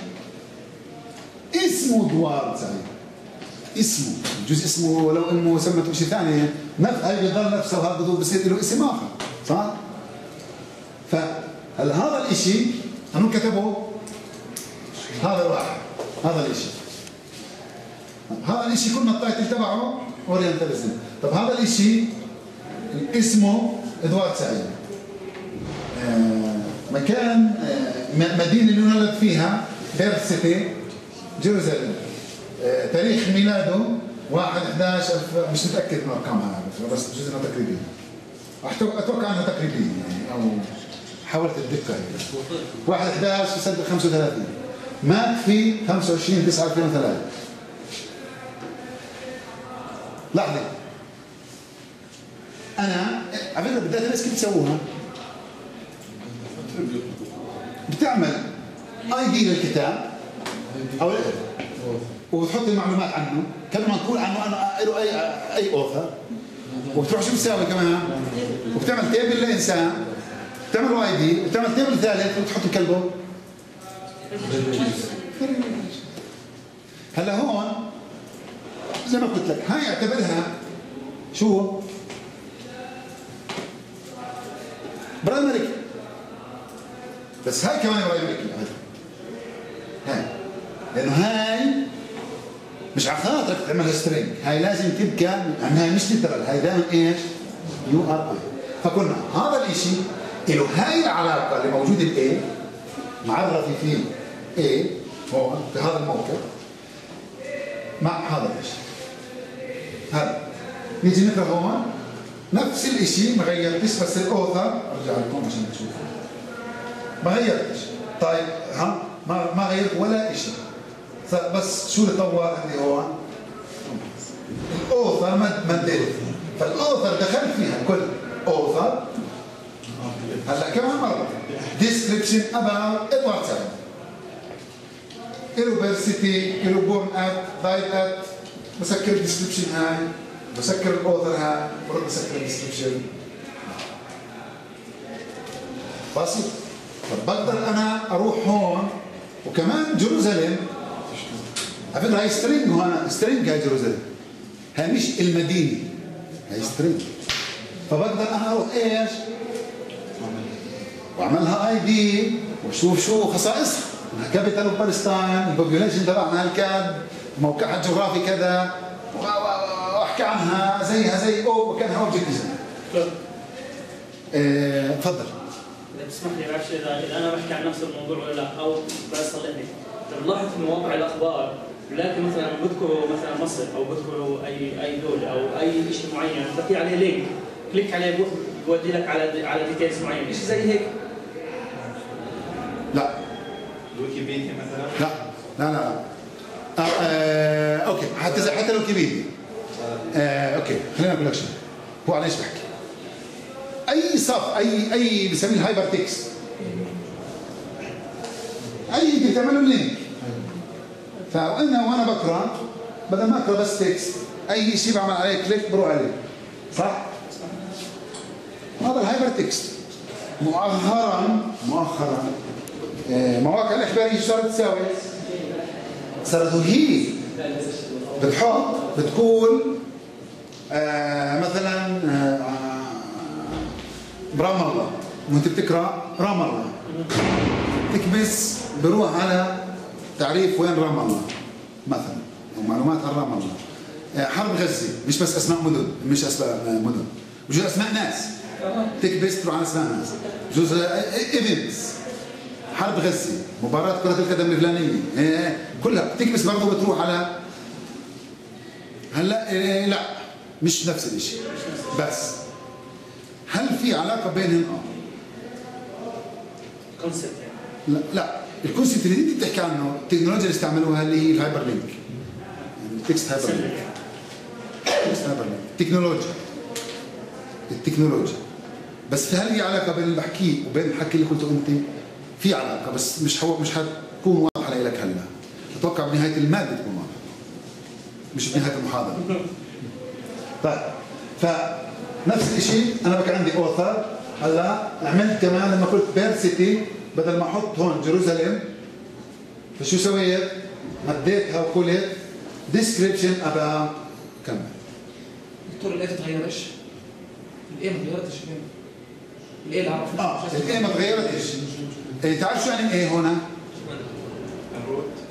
اسمه ادوارد سعيد، اسمه بجوز اسمه ولو انه سمته شيء ثاني هاي بضل نفسه وهذا بضل بصير له اسم اخر صح؟ فهل هذا الشيء انو كتبه هذا الواحد هذا الاشي كلنا التايتل تبعه اورينتاليزم. طب هذا الاشي اسمه ادوارد سعيد، مكان مدينة اللي انولد فيها بيرسيتي جيروزاليم، تاريخ ميلاده 1/11 مش متأكد من ارقامها بس بجوز انها تقريبية، اتوقع انها تقريبية يعني او حاولت الدقة هيك 1/11 سنة 35 مات في 25/9/2003. لحظه، انا على فكره بالداتا بيس كيف تسووها؟ بتعمل اي دي للكتاب او وبتحط المعلومات عنه، قبل ما تقول عنه انا له اي اوثر، وبتروح شو بتساوي كمان؟ وبتعمل تيبل للانسان، بتعمل واي دي، وبتعمل تيبل ثالث وبتحط كلبه. هلا هون زي ما قلت لك هاي اعتبرها شو؟ برايمري، بس هاي كمان برايمري، هاي لانه هاي مش على خاطرك تعملها سترينج، هاي لازم تبكى لان هاي مش ليترال، هاي دائما ايش؟ يو ار اي. فقلنا هذا الاشي له هاي العلاقه اللي موجوده باي معرفه فيه اي هون في هذا الموقع مع هذا الاشي. هذا نيجي نقرا هون نفس الاشي ما غيرتش، بس الاوثر ارجع لكم عشان تشوفوا ما غيرتش. طيب ها ما غيرت ولا اشي، بس شو اللي طور عندي هون؟ الاوثر ما ندير، فالاوثر دخل فيها كل اوثر. هلا كمان مره ديسكربشن اباوت ادوارد سعد، الو بيرسيتي، الو بورن ات، دايت ات، بسكر الديسكربشن هاي، بسكر الاوثر هاي، برد بسكر الديسكربشن. بسيط، بقدر انا اروح هون وكمان جيروزاليم على فكره هي سترينج، هون سترينج هي جيروزاليم، هي مش المدينه، هي سترينج. فبقدر انا اروح ايش؟ واعملها اي دي واشوف شو خصائصها، كابيتال اوف بالستاين، البوبيوليشن تبعنا هالكاد، موقعها الجغرافي كذا، واحكي عنها زيها زي او وكانها اوبجكت ديزاين. تفضل. تسمح لي معلش اذا انا بحكي عن نفس الموضوع ولا لا، او بس صلحني. بنلاحظ في مواقع الاخبار ولكن مثلا بذكروا مثلا مصر او بذكروا اي دوله او اي شيء معين، بتلاقي عليه لينك، كليك عليه بودي لك على ديتيلز معينه، شيء زي هيك. لا. ويكيبيديا مثلا؟ لا لا لا. اوكي حتى الويكيبيديا. اوكي خلينا نقول لك شيء. هو على ايش بحكي؟ اي صف اي بسميه الهايبر تكست. اي بتعمل لينك. فانا وانا بقرا بدل ما اقرا بس تكست، اي شيء بعمل عليه كليك بروح عليه. صح؟ هذا الهايبر تكست. مؤخرا مواقع الاخباريه صارت تساوي، صارت هي بتحط بتقول مثلا رام الله، وانت بتقرا رام الله تكبس بروح على تعريف وين رام الله مثلا او معلومات عن رام الله، حرب غزه، مش بس اسماء مدن، مش اسماء مدن، بجوز اسماء ناس، تكبس تروح على اسماء ناس، بجوز ايفنتس، حرب غزه، مباراه كره القدم الفلانيه، كلها بتكبس برضه بتروح على. هلا لا مش نفس الشيء، بس هل في علاقه بينهم؟ كونسبت يعني. لا الكونسبت اللي انت بتحكي عنه التكنولوجيا اللي استعملوها اللي هي الهايبر لينك، التكست هايبر لينك، التكست هايبر لينك، التكنولوجيا بس هل في علاقه بين اللي بحكيه وبين الحكي اللي قلته انت؟ في علاقه، بس مش حتكون واضحه لك هلا، اتوقع بنهايه الماده تكون واضحه مش بنهايه المحاضره. طيب فنفس الشيء انا بقى عندي اوثر. هلا عملت كمان لما قلت بيرسيتي بدل ما احط هون جيروزاليم فشو سويت؟ مديتها وقلت ديسكربشن اباوت كمل. دكتور الايه ما تغيرش؟ الايه ما تغيرتش، الايه اللي عرفناها الايه ما تغيرتش. تعرف شو يعني ايه هنا؟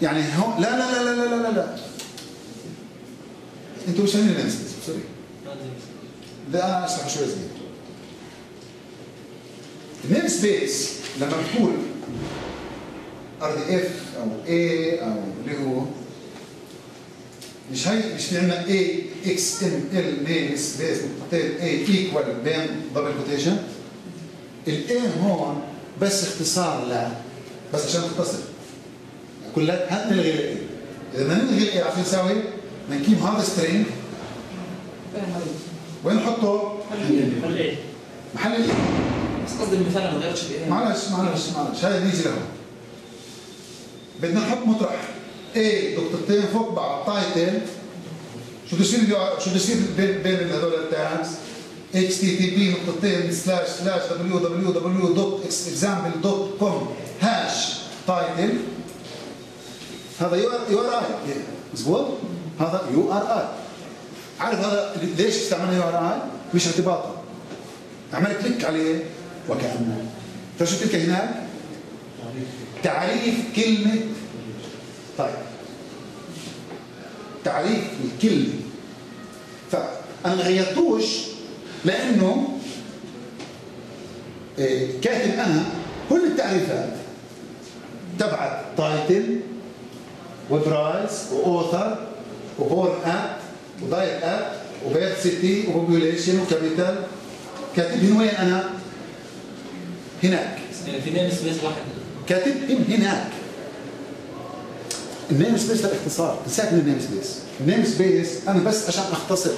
يعني هون لا لا لا لا لا لا انتوا مش فاهمين الانسنس سوري. لا انا اشرح شوي صغير. النيم سبيس لما بتقول ار دي اف او اي او اللي هو مش في عندنا اي اكس ام ال نيم سبيس نقطتين اي ايكوال بين دبل كوتيشن. الاي هون بس اختصار ل، بس عشان تختصر كلها هنلغي الايه. اذا بدنا نلغي الايه عشان نساوي بدنا نجيب هذا سترينج وين نحطه؟ محل الايه؟ بس قصدي المثال ما اتغيرش في ايه؟ معلش هذا نيجي له. بدنا نحط مطرح ايه نقطتين فوق بعض تايتل شو بصير بين هذول التاجز؟ http://www.example.com #title هذا URI مظبوط؟ هذا URI. عارف هذا ليش استعملنا URI؟ مش ارتباطه. عمل كليك عليه وكأنه. فشو بتلقى هناك؟ تعريف كلمة طيب. تعريف الكلمة. فأنا ما غيرتوش لأنه كاتب أنا كل التعريفات تبعت تايتل وبرايس وأوثر وبورن أب ودايت أب وبيرث سيتي وبوبيوليشن وكابيتال كاتبهم وين أنا؟ هناك في نيم سبيس واحد كاتبهم هناك. النيم سبيس للاختصار، تنساك من النيم سبيس. النيم سبيس أنا بس عشان أختصر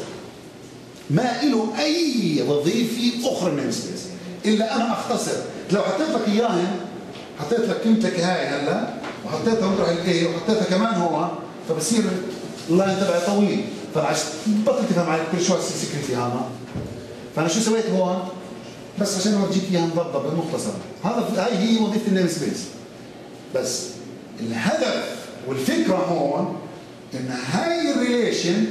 ما له أي وظيفة أخرى النيم سبيس إلا أنا أختصر. لو حطيت لك إياهم حطيت لك كلمتك هاي هلا وحطيتها مطرح الإيه وحطيتها كمان هو فبصير اللاين تبعي طويل فعشان بطل تفهم علي كل شوي السكرتي هاما. فأنا شو سويت هون؟ بس عشان أورجيك إياها مضبط بالمختصر. هذا هاي هي وظيفة النيم سبيس. بس الهدف والفكرة هون إن هاي الريليشن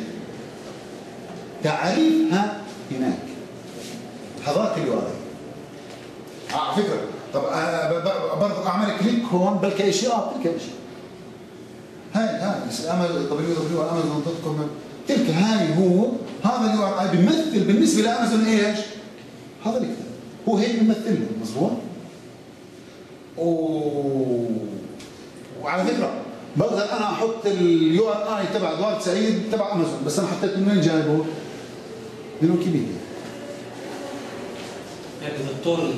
تعريفها هناك. هذاك الوضع. على فكرة طب برضه أعمل كليك هون بلكي أي شيء بلكي أي شيء. هاي بس الأمل www.amazon.com تلك هاي هو هذا اليو ار اي بيمثل بالنسبة لأمازون ايش؟ هذا اللي كتب هو هيك بيمثله مظبوط؟ وعلى فكرة بقدر انا احط اليو ار اي تبع ادوارد سعيد تبع امازون بس انا حطيت من وين جايبه؟ من ويكيبيديا. يعني دكتور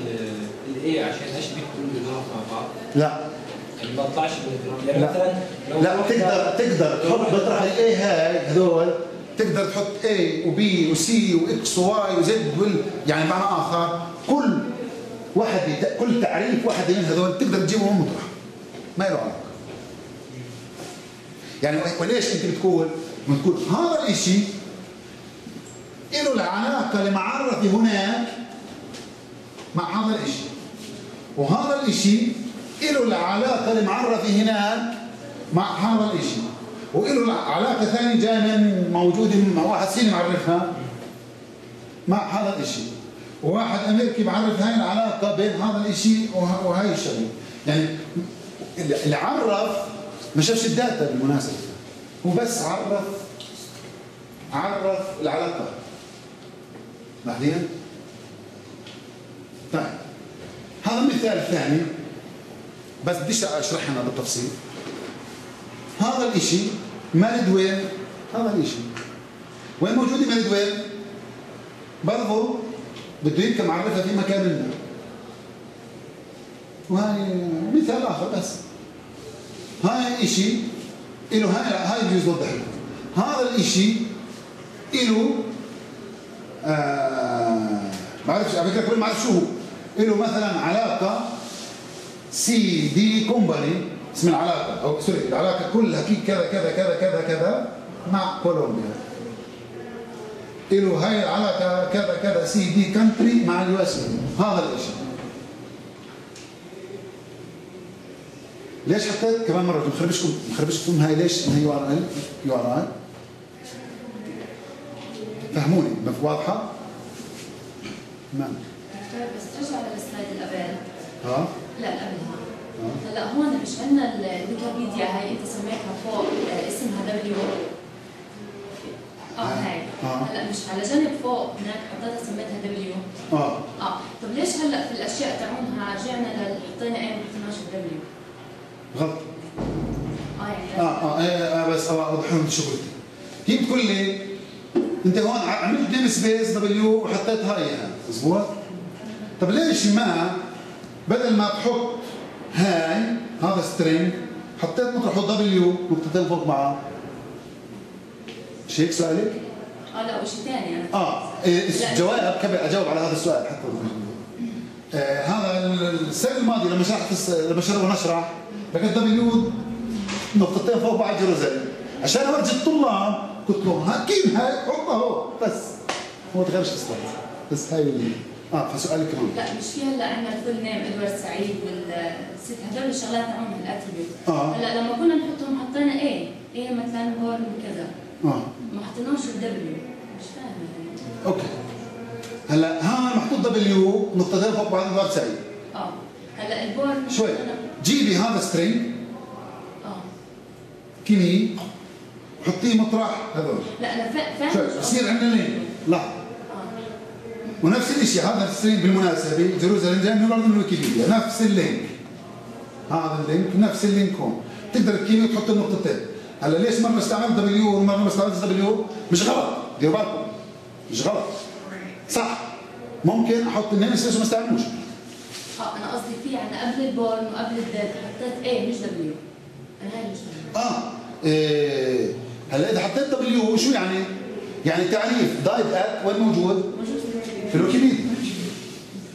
الاي عشان اشبك كل الجراف مع بعض؟ لا يعني ما اطلعش من الجراف يعني مثلا لا تقدر تحط بطرح الاي هاي هذول تقدر تحط A وبي وسي واكس وواي وزد يعني بمعنى اخر كل واحد كل تعريف واحد من هذول تقدر تجيبهم مطرح ما له علاقه. يعني وليش انت بتقول هذا الاشي له العلاقه لمعرفي هناك مع هذا الاشي وهذا الاشي له العلاقه لمعرفي هناك مع هذا الاشي وله علاقه ثانيه جايه من موجوده مع واحد صيني معرفها مع هذا الاشي وواحد امريكي معرف هاي العلاقه بين هذا الاشي وهي الشغله. يعني اللي عرف ما شافش الداتا بالمناسبه هو بس عرف العلاقه بعدين. طيب هذا المثال الثاني بس بديش اشرحها بالتفصيل. هذا الاشي مالد وين؟ هذا الاشي وين موجوده مالد وين؟ برضه بده يبقى معرفها في مكان ما وهي مثال اخر بس. هاي إشي إله هاي بجوز وضح لكم. هذا الإشي إله ما أعرفش على فكرة كل ما أعرف شو هو إله مثلا علاقة سي دي كومباني اسم العلاقة أو سوري العلاقة كلها كذا كذا كذا كذا كذا مع كولومبيا. إله هاي العلاقة كذا كذا سي دي كنتري مع اليو اس اي. هذا الإشي ليش حطيت كمان مرة مخربشكم هاي ليش هي يو ار اي فهموني واضحة؟ تمام بس ترجع للسلايد اللي قبل لا قبلها هلا هون مش عندنا الويكيبيديا هاي انت سميتها فوق اسمها دبليو هاي هلا مش على جنب فوق هناك حطيتها سميتها دبليو طب ليش هلا في الاشياء تبعونها رجعنا حطينا ايه ما حطيناش الدبليو؟ غلط. بس اوضح لهم شغلتي. هي بتقول لي انت هون عملت نيم سبيس دبليو وحطيت هاي يعني مظبوط؟ طب ليش ما بدل ما تحط هاي هذا سترينج حطيت مطرحه دبليو نقطتين فوق بعض؟ مش هيك سؤالك؟ لا وشيء ثاني انا الجواب كيف اجاوب على هذا السؤال حتى هذا السنه الماضيه لما نشرح لقيت دبليو نقطتين فوق بعض جروزاليم عشان اورجي الطلاب قلت لهم هاكين هاي حطها اهو بس ما تغيرش السلايد بس هاي اللي فسؤالك كمان لا مش في هلا عندنا الفول نيم ادوارد سعيد والست هذول الشغلات تاعهم الاتربيوت هلا لما كنا نحطهم حطينا ايه مثلا هورن كذا ما حطيناش الدبليو مش فاهمه يعني اوكي هلا ها محطوط دبليو نقطتين فوق بعض ادوارد سعيد هلا البورن شوي جيبي هذا سترينج كيمي وحطيه مطرح هذول لا فاهم بصير عندنا لين لحظه ونفس الشيء هذا السترينج بالمناسبه جيروزاليم جايبينه برضه من ويكيبيديا نفس اللينك هذا اللينك نفس اللينك هون تقدر تكيمي وتحط النقطتين هلا ليش مره استعملت دبليو ومره ما استعملت دبليو مش غلط ديروا بالكم مش غلط صح ممكن احط النمسيس وما استعملوش انا قصدي في عندنا قبل البورن وقبل الدال حطيت مش دبليو انا مش هلا اذا حطيت دبليو شو يعني؟ يعني تعريف دايت ات وين موجود؟ في الويكيبيديا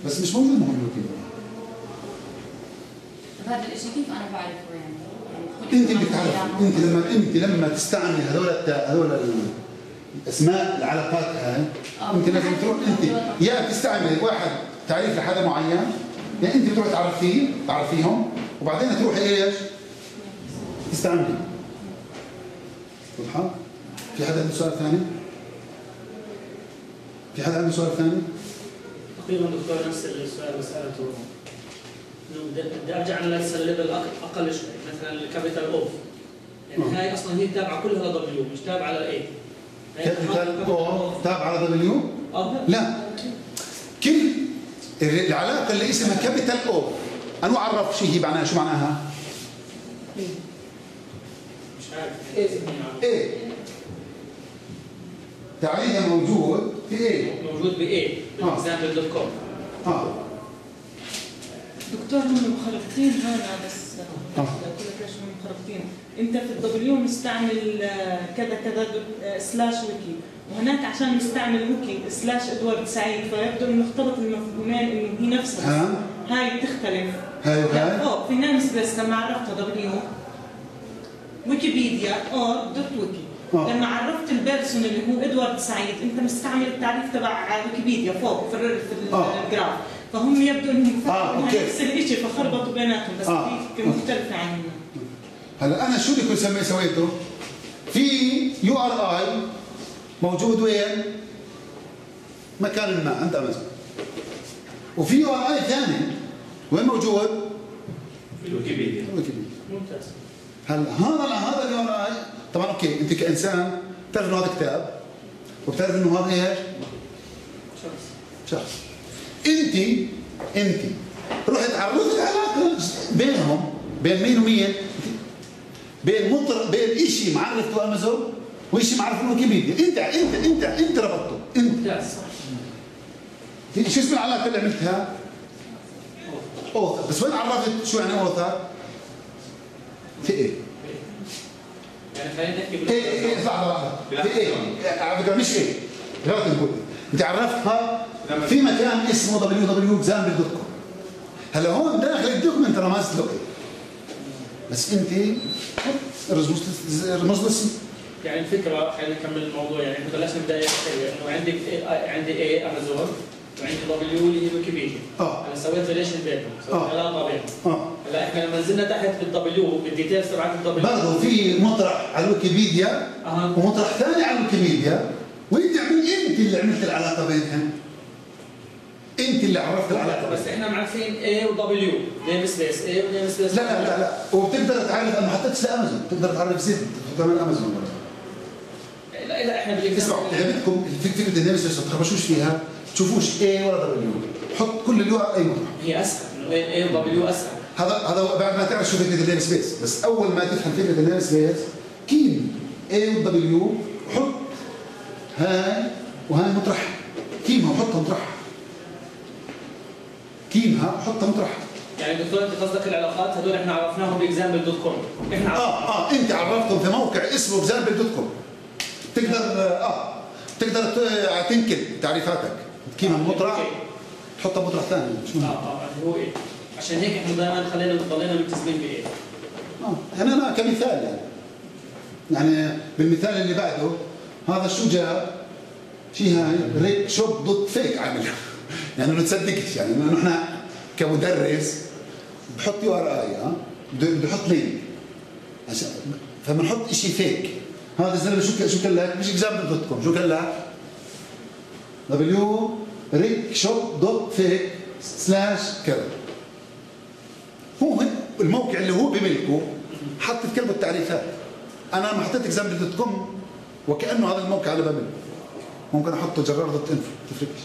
بس مش موجود هون بالويكيبيديا طب هذا الشيء كيف انا بعرفه يعني؟ انت بتعرف انت لما تستعمل هذول الاسماء العلاقات هاي انت لازم تروح انت يا تستعمل واحد تعريف لحدا معين يعني انت بتروح تعرفيهم وبعدين تروحي ايش؟ تستعملي واضحة؟ في حدا عنده سؤال ثاني؟ تقريبا دكتور نفس السؤال سالته بدي ارجع انا للسلبة الاقل شوي مثلا الكابيتال اوف يعني هاي اصلا هي تابعه كلها لدبليو مش تابعه للاي كابيتال اوف تابعه لدبليو؟ لا كل العلاقه اللي اسمها كابيتال اوف انا ما اعرف شو هي معناها شو معناها؟ ايه تعريفها موجود في ايه؟ موجود بايه؟ بالاكزامبل دوت كوم دكتور هم مخربطين هنا بس ليش هم مخربطين؟ انت في الدبليو مستعمل كذا كذا سلاش ويكي وهناك عشان مستعمل ويكي سلاش ادوارد سعيد فيبدو انه اختلط المفهومين انه هي نفسها هاي بتختلف هاي وهاي؟ في ناس بس لما عرفتها دبليو ويكيبيديا دوت ويكي لما عرفت البيرسون اللي هو ادوارد سعيد انت مستعمل التعريف تبع ويكيبيديا فوق في الجراف فهم يبدو انهم فكروا نفس الشيء فخربطوا بيناتهم بس في مختلفه عنهم هلا انا شو بدي اسميه سويته؟ في يو ار اي موجود وين؟ مكان ما عند امازون وفي يو ار اي ثاني وين موجود؟ في الويكيبيديا ممتاز هلا هذا اليو ار اي طبعا اوكي انت كانسان بتعرف انه هذا كتاب وبتعرف انه هذا ايش؟ شخص انت رحت عرفت العلاقه بينهم بين مين ومين؟ بين شيء معرفته امازون وشيء معرفته ويكيبيديا انت ربطته انت شو اسم العلاقه اللي عملتها؟ اوثر بس وين عرفت شو يعني اوثر؟ في ايه؟ يعني خلينا نحكي ايه لحظه في ايه؟ على فكره مش ايه غلط نقول انت عرفتها في مكان اسمه www.example.com هلا هون داخل الدوكمنت انا ماسك لوكي بس انت رمز يعني الفكره خلينا نكمل الموضوع يعني بلاش نبدا انه عندي اي امازون وعندي دبليو اللي هي ويكيبيديا انا سويت ريليشن بينهم سويت علاقه بينهم هلا احنا لما نزلنا تحت بالدبليو بالديتيلز تبعت الدبليو برضه في مطرح على ويكيبيديا ومطرح ثاني على ويكيبيديا وانت اللي عملت العلاقه بينهم انت اللي عرفت العلاقه بس احنا معرفين اي ودبليو نيم سبيس اي ونيم سبيس لا وبتقدر تعرف انا ما حطيتش لامازون بتقدر تعرف زد تعمل امازون لا احنا بدنا نسمع تعبتكم الفكره النيم سبيس ما تخربشوش فيها تشوفوش اي ولا دبليو حط كل اليو اي مطرح هي اسهل اي ودبليو اسهل هذا بعد ما تعرف شو فكره النيم سبيس بس اول ما تفهم فكره النيم سبيس كيم اي ودبليو وحط هاي وهاي مطرح كيمها وحطها مطرح كيمها وحطها مطرح يعني دكتور انت قصدك العلاقات هذول احنا عرفناهم باكزامبل دوت كوم احنا عرفناهم انت عرفتهم في موقع اسمه اكزامبل دوت كوم تقدر تقدر تنكد تعريفاتك تقيم المطرح تحطها مطرح ثاني مش هو ايه؟ عشان هيك احنا دائما ضلينا ملتزمين بايه؟ هنا انا كمثال يعني بالمثال اللي بعده هذا شو جاب؟ فيها ريك شوب ضد فيك عامل يعني ما تصدقش يعني انه احنا كمدرس بحط يو ار اي بده يحط لين عشان فبنحط شيء فيك. هذا الزلمه شو قال لك؟ مش اكزامبل ضدكم، شو قال لك؟ دبليو ريك شوب دوت فيك سلاش كذا. هو الموقع اللي هو بملكه حط في كلمه تعريفات. انا لما حطيت اكزامبل دوت كوم وكانه هذا الموقع اللي بملكه. ممكن احطه جرار دوت انفو، ما بتفرقش.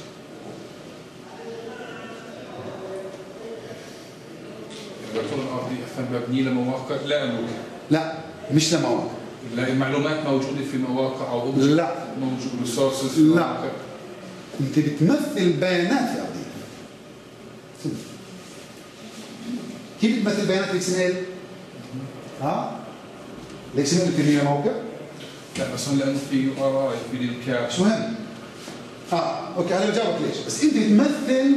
الرسول الارضي احسن مبني لمواقع لا امريكا. لا مش لمواقع. لا المعلومات موجوده في مواقع او لا موجوده ريسورسز لا مواقع. انت بتمثل بيانات فرديه. كيف بتمثل بيانات الاكس ام ال؟ الاكس ام ال بتبني موقع؟ لا بس لانه في ار اي في الكاب مش مهم. اوكي انا بجاوبك ليش؟ بس انت بتمثل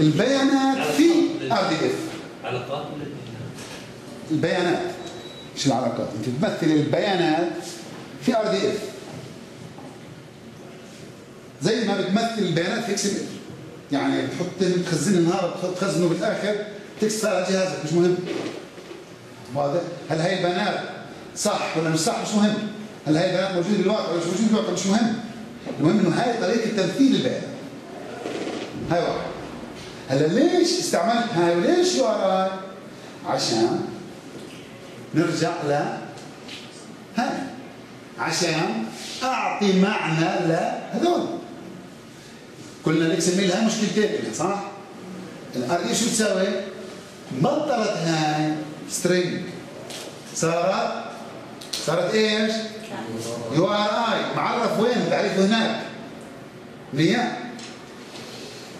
البيانات في ار دي اف. علاقات البيانات مش العلاقات، انت بتمثل البيانات في ار دي اف زي ما بتمثل البيانات في اكس ام ال، يعني بتحط بتخزن النهار بتخزنه بالاخر بتكسر على جهازك مش مهم. واضح؟ هل هي البيانات صح ولا مش صح مش مهم، هل هي البيانات موجوده بالواقع ولا مش موجوده بالواقع مش مهم، المهم انه هاي طريقه تمثيل البيانات. هاي واحد. هلا ليش استعملت هاي وليش يو ار اي؟ عشان نرجع لهاي، عشان اعطي معنى لهذول. قلنا الاكس ام ال لها مشكلتين صح؟ الار اي شو تساوي؟ بطلت هاي سترينج صارت ايش؟ يو ار اي معرف وين؟ تعريفه هناك. منيح؟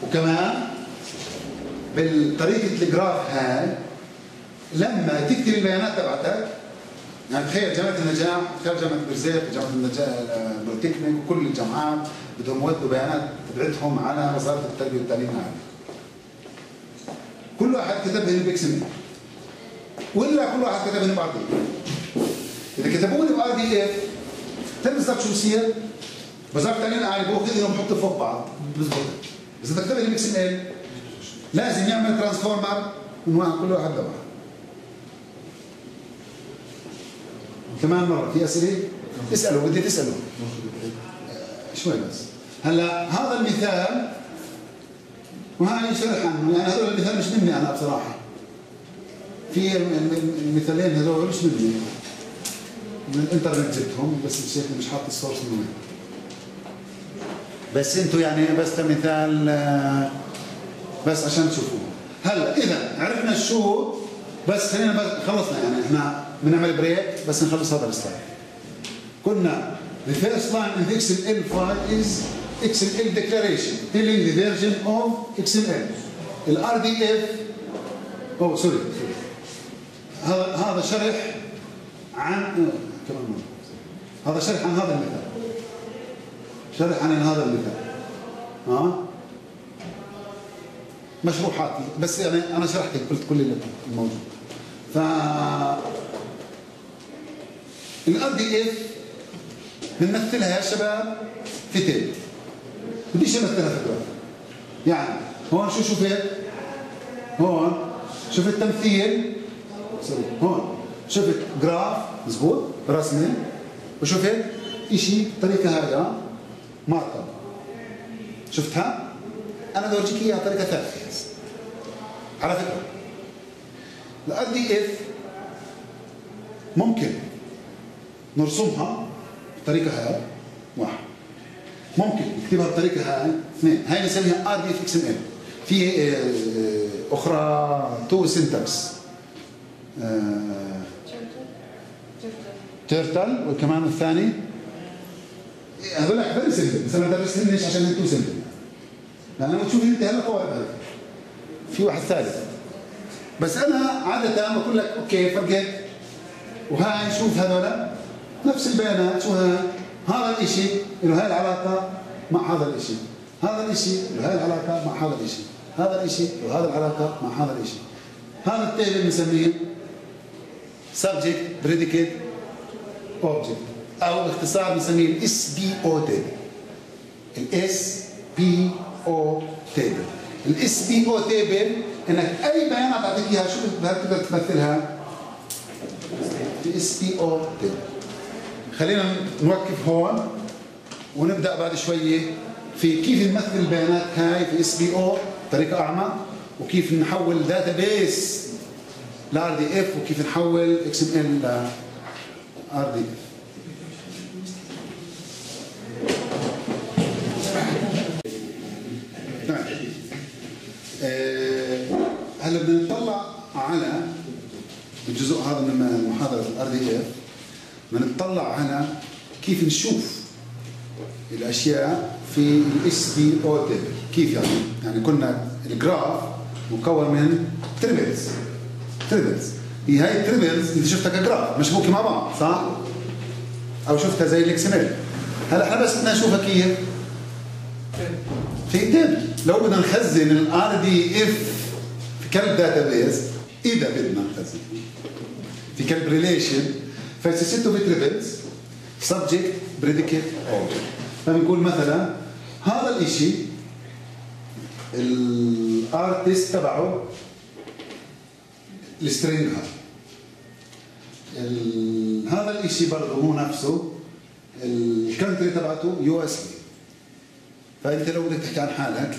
وكمان بالطريقة الجراف هاي لما تكتب البيانات تبعتك، يعني تخيل جامعة النجاح تخيل جامعة بيرزيت وجامعة النجاح البوليتكنيك وكل الجامعات بدهم يودوا بيانات تبعتهم على وزارة التربية والتعليم العالي. كل واحد كتبهن باكس ام ال ولا كل واحد كتبهن بار دي اف. إذا كتبوهن بار دي اف تمسك شو بصير؟ وزارة التعليم العالي بأخذهم بحطوا فوق بعض بزبط. بس إذا كتبهن باكس ام ال لازم يعمل ترانسفورمر من واحد كل واحد لواحد. كمان مرة في أسئلة؟ اسألوا بدي تسألوا. شوي بس. هلا هذا المثال وهاي شرح عنه، يعني هذول المثال مش مني أنا بصراحة. في المثالين هذول مش مني. من الإنترنت جبتهم بس الشيخ مش حاط السورس منهم. بس أنتوا يعني بس كمثال بس عشان تشوفوه. هلا اذا عرفنا شو بس خلينا بس خلصنا، يعني احنا بنعمل بريك بس نخلص هذا السلايد. قلنا the first line in the XML file is XML declaration telling the version of XML. ال RDF سوري هذا شرح عن كمان مرة. هذا شرح عن هذا المثال. شرح عن هذا المثال. مشروحاتي بس يعني انا شرحت قلت كل اللي موجود. ف الار دي اف بنمثلها يا شباب في تيب. بديش امثلها في جراف. يعني هون شو شفت؟ هون شفت تمثيل هون شفت جراف مزبوط رسمي وشفت شيء بطريقه هاي ماركر. شفتها؟ أنا بدي أورجيك إياها بطريقة ثالثة. على فكرة الار دي اف ممكن نرسمها بالطريقة هاي واحد، ممكن نكتبها بالطريقة هاي اثنين، هاي بنسميها ار دي اف اكس ام ال. في أخرى تو سنتكس تيرتل وكمان الثاني هذول حبايب سنتكس بس أنا بدرسهن ليش؟ عشان تو سنتكس. لما تشوف انت هلا قوي في واحد ثالث بس انا عاده بقول لك اوكي فرقت وهاي شوف هذول نفس البيانات شو هاي هذا الشيء له العلاقه مع هذا الشيء، هذا الشيء له العلاقه مع هذا الشيء، هذا الشيء وهذا العلاقه مع هذا الشيء. هذا التيبل بنسميه subject predicate object، او باختصار بنسميه الاس بي او تيبل. الاس بي او تيبل، الاس بي او تيبل انك اي بيانات تعطيك اياها شو بتقدر تمثلها؟ اس بي او تيبل. خلينا نوقف هون ونبدا بعد شويه في كيف نمثل البيانات هاي في اس بي او بطريقه اعمق، وكيف نحول داتا بيس ل ار دي اف، وكيف نحول اكس ام ال ل ار دي اف. هلا بدنا نطلع على الجزء هذا من محاضره الار دي اف، بنطلع على كيف نشوف الاشياء في الاس بي او تيبل. كيف يعني؟ يعني قلنا الجراف مكون من تريبلز، تريبلز هي هاي التريبلز انت شفتها كجراف مشبوكه مع بعض صح؟ او شفتها زي الاكس ام ال. هلا احنا بس بدنا نشوفها كيف؟ في تيبل. لو بدنا نخزن الار دي اف في كلب داتابيز، اذا بدنا نخزن في كلب ريليشن، فسيسته بتريبلز سبجكت بريديكيت اوبجكت. فبنقول مثلا هذا الاشي الارتست تبعه السترينج هذا، هذا الاشي برضه هو نفسه الكنتري تبعته يو اس بي. فانت لو بدك تحكي عن حالك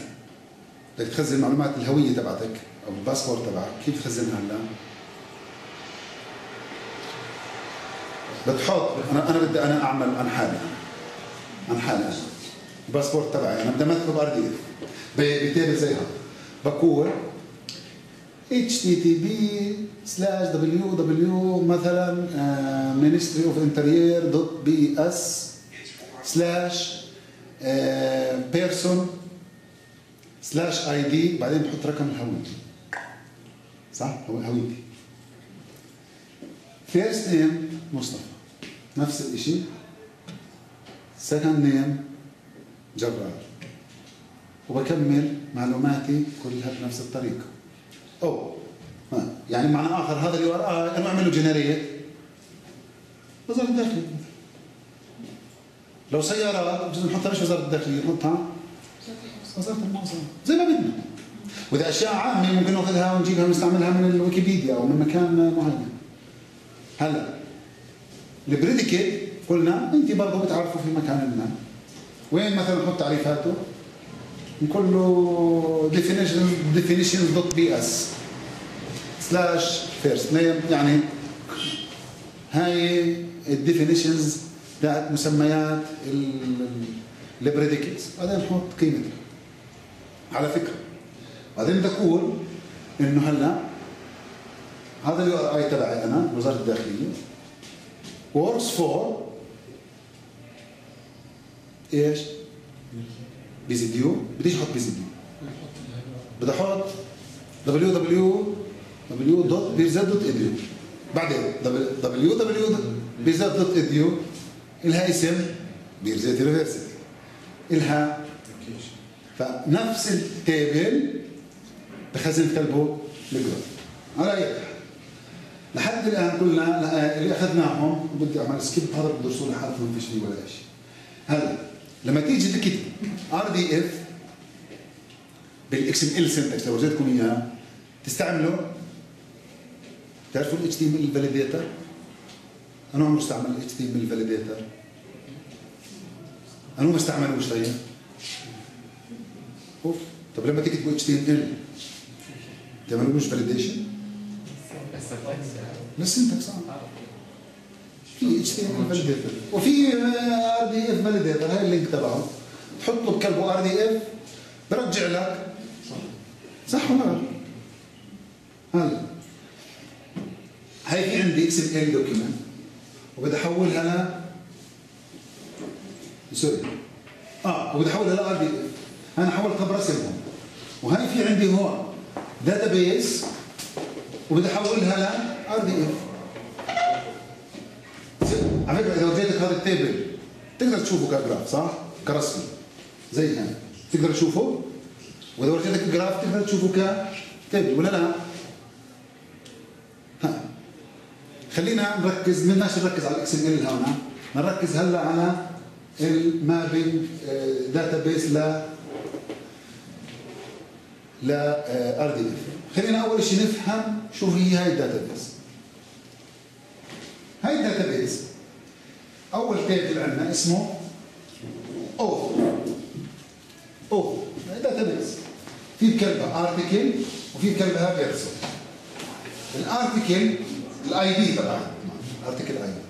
بدك تخزن معلومات الهويه تبعتك او الباسبور تبعك، كيف بتخزنها هلا؟ بتحط انا بدي انا اعمل عن حالي، عن حالي انا الباسبور تبعي انا بدي امثله بار دي اف بتابل زي هذا. بقول http://www مثلا ministryofinterior.bs/person/id، بعدين بحط رقم الهويه صح؟ هويتي فيرست نيم مصطفى نفس الشيء، سكند نيم جبار، وبكمل معلوماتي كلها بنفس الطريقه. او يعني معنى اخر هذا اليو ار اي انا اعمل له جنريت وزاره الداخليه. لو سياره بجوز نحطها مش وزاره الداخليه، نحطها وزاره المواصلات زي ما بدنا. واذا اشياء عامه ممكن ناخذها ونجيبها ونستعملها من الويكيبيديا او من مكان معين. هلا البريديكيت قلنا انت برضه بتعرفه في مكان ما. وين مثلا نحط تعريفاته؟ نقول له definitions.bs/first name، يعني هاي الديفينيشنز تاعت مسميات البريديكيتس، بعدين نحط قيمتها. على فكره بعدين تقول انه هلا هذا اليو ار اي تبعي انا وزاره الداخليه works for ايش؟ بيزيديو، بديش احط بيزيديو، بدي احط www.birzeit.edu، بعدين www.birzeit.edu الها اسم بيرزيت يونيفرسيتي، الها فنفس التيبل بخزن كلبه الجراف. على اي حال لحد الان قلنا اللي اخذناهم، بدي اعمل سكيب هذا بدرسوا لحالهم، ما فيش فيه ولا شيء. هلا لما تيجي تكتب ار دي اف بالاكس ام ال سنتكس اللي ورجيتكم اياها تستعمله، تعرفوا الاتش تي ام ال فاليديتر؟ انا عمري استعمل الاتش تي ام ال فاليديتر، انا ما بستعملوش. طيب اوف، طب لما تكتبوا اتش تي ام ال تعملوش فاليديشن؟ بس انت صح، في اتش تي ام ال فاليديتر وفي ار دي اف فاليديتر، هاي اللينك تبعه تحط له بكلبه ار دي اف برجع لك صح ولا لا؟ هلا هاي في عندي اكس ام ال دوكيمنت وبدي احولها ل سوري وبدي احولها ل ار دي اف، انا حولتها برسمهم، وهي في عندي هون داتا بيس وبدي احولها ل ار دي اف. على فكره اذا ورجيتك هذا التيبل تقدر تشوفه كجراف صح؟ كرسم زي هنا تقدر تشوفه، واذا وريتك الجراف تقدر تشوفه كتبل ولا لا؟ ها خلينا نركز، مالناش نركز على الاكس ام ال هون، نركز هلا على المابين داتابيس ل ار دي اف. خلينا اول شيء نفهم شو هي هاي الداتابيس. هاي الداتابيس اول تيبل عندنا اسمه او داتابيس، في كلمه ارتكل وفي كلمه فيرسو. الارتكل الاي دي طبعا، ارتكل اي دي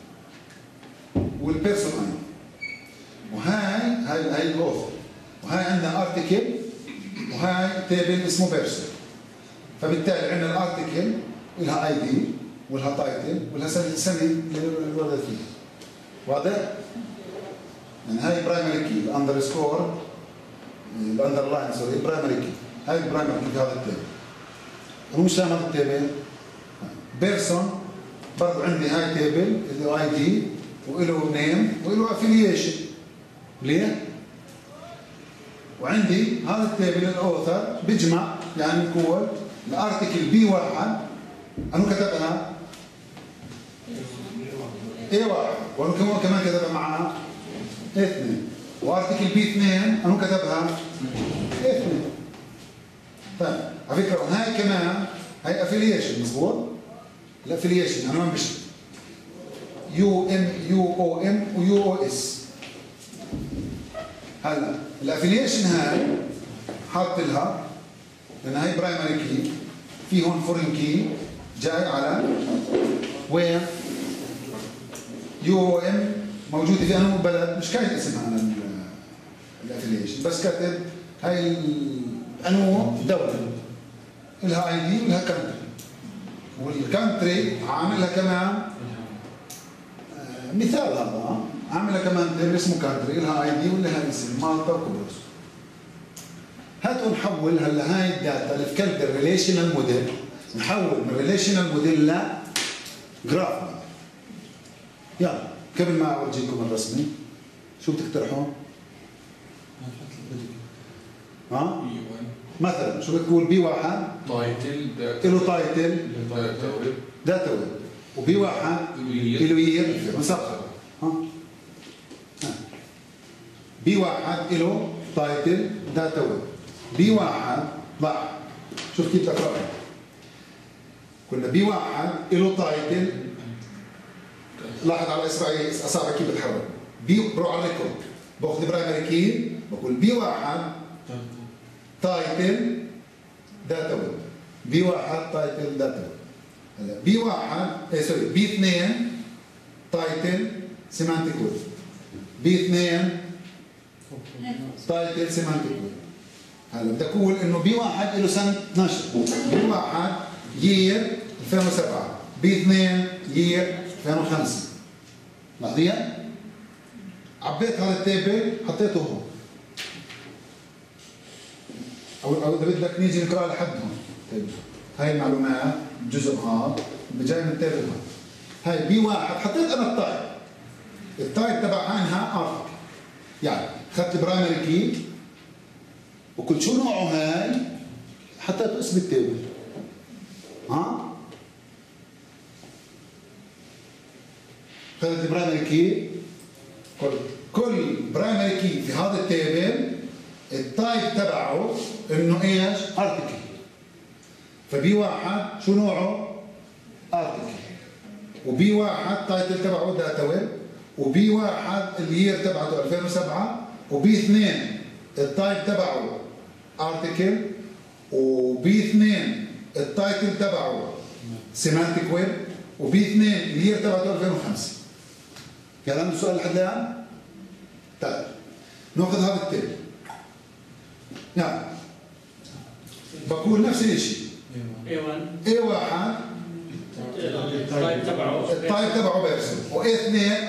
والبيرسون اي دي، وهاي الاوثر، وهاي عندنا ارتكل وهاي تيبل اسمه بيرسون. فبالتالي عندنا الارتكل لها اي دي ولها تايتل ولها سنه الوردة فيها. واضح؟ يعني هاي برايمري كي، الاندرسكور الاندرلاين سوري برايمري كي، هاي برايمري كي في هذا التيبل. ومش لها هذا التيبل بيرسون برضه عندي هاي تيبل له اي دي وله نيم وله افيليشن. ليه؟ وعندي هذا التيبل الاوثر بيجمع، يعني بقول الارتكل بي واحد انو كتبها اي واحد، وانو كمان كتبها معها اي اثنين، وارتكل بي اثنين انو كتبها اي اثنين. طيب على فكره هاي كمان هاي افيليشن مضبوط؟ الافيليشن انا ما بشتغل يو ام يو او ام ويو او اس. هلا الافيليشن هاي حاط لها لان هاي برايمري كي، في هون فورين كي جاي على وين؟ يو او ام موجوده في انه بلد مش كاتب اسمها انا الافيليشن، بس كاتب هاي انه دوله لها اي دي ولها كونتري، والكونتري عاملها كمان مثال هذا، عاملها كمان تيبل اسمه كونتري لها اي دي ولها اسم مالطا وقبرص. هاتوا نحول هلا هاي الداتا اللي في كلب الريليشنال موديل، نحول من ريليشنال موديل لجراف. يلا قبل ما اورجيكم الرسمي شو بتقترحون؟ ها؟ مثلا شو بتقول بي واحد؟ تايتل له تايتل داتا ويب، وبي واحد له يير مسخر. ها؟ بي واحد له تايتل داتا ويب، بي واحد ضع شوف كيف تقراها. قلنا بي واحد له تايتل، لاحظ على اصبعي اصابعي كيف بتحرك، بي بروح على الريكورد باخذ برايمري كي بقول بي واحد تايتل داتا ويب، بي واحد تايتل داتا ويب. هلا بي واحد سوري بي اثنين تايتل سيمانتيك ويب، بي اثنين تايتل سيمانتيك ويب. هلا بدي اقول انه بي واحد له سنه 12، بي واحد يير 2007، بي اثنين يير 2005. لاحظين؟ عبيت هذا التيبل حطيته هون، أو إذا بدك نيجي نقرأ لحد هون. طيب هاي المعلومات جزء هذا جاي من التيبل هذا. هاي بي واحد حطيت أنا التايب، التايب تبعها إنها أرتكل، يعني أخذت برايمري كي وقلت شو نوعه هاي حطيت اسم التيبل. ها؟ أخذت برايمري كي، كل برايمري كي في هذا التيبل التايب تبعه انه ايش؟ ارتكل. فبي واحد شو نوعه؟ ارتكل. وبي واحد تايتل تبعه داتا ويب، وبي واحد اليير تبعته 2007، وبي اثنين التايب تبعه ارتكل، وبي اثنين التايتل تبعه سيمانتيك ويب، وبي اثنين اليير تبعته 2005. كلام السؤال لحد الان؟ طيب ناخذ هذا التيبل. نعم بقول نفس الشيء A1 التايب تبعه بيرسون، و2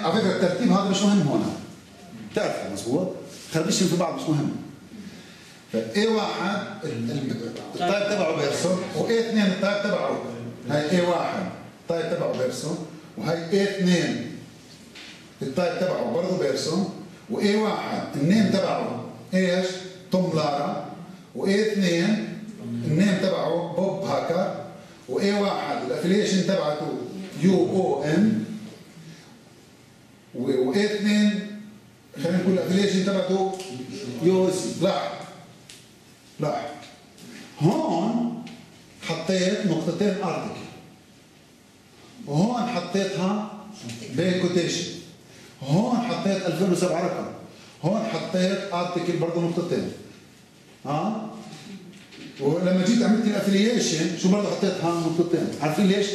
على فكره الترتيب هذا مش مهم هون، بتعرفوا مضبوط؟ خربشهم في بعض مش مهم. A1 التايب تبعه بيرسون، و2 التايب تبعه، هاي A1 التايب تبعه بيرسون، وهي A2 التايب تبعه برضه بيرسون، واي واحد النيم تبعه ايش؟ توم لارا. واي اثنين النيم تبعه بوب هاكر. واي واحد الافليشن تبعته يو او ان. واي اثنين خلينا نقول الافليشن تبعته يو سي. لاحظ لاحظ هون حطيت نقطتين ارتكل وهون حطيتها بكوتيشن، هون حطيت 2007 رقم، هون حطيت ارتكل برضه نقطتين. ها؟ ولما جيت عملت الافليشن شو برضه حطيتها نقطتين، عارفين ليش؟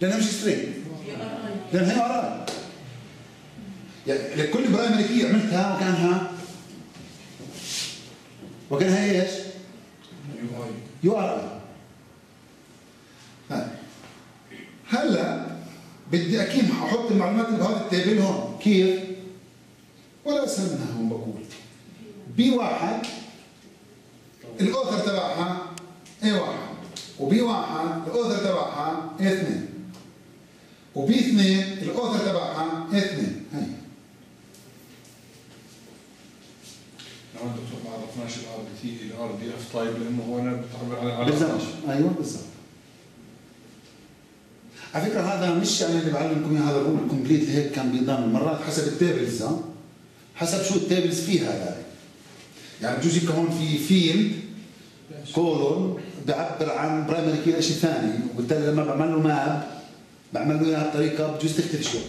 لانها مش سترينج. لانها هي اراء. يعني لكل براءة ملكية عملتها وكانها ايش؟ يو ار اي. هلا بدي اكيد احط المعلومات اللي بهذا التيبل هون، كيف؟ ولا اسهل منها هون بقول. بي واحد الاوثر تبعها اي واحد، وبي واحد الاوثر تبعها اي اثنين، وبي اثنين الاوثر تبعها اي اثنين، هي. لو الدكتور ما عرفناش الار دي تي الار دي اف طيب لانه هو انا بتعبر على بالضبط. ايوه بالضبط. على فكره هذا مش انا اللي بعلمكم اياه، هذا الرول كومبليت هيك كان بينضم مرات حسب التيبلز، حسب شو التيبلز فيها يعني. يعني بجوز يبقى هون في فيلد كولون بيعبر عن برايمري كي لشيء ثاني، وبالتالي لما بعمل له ماب بعمل له اياها بطريقه بجوز تختلف شوي.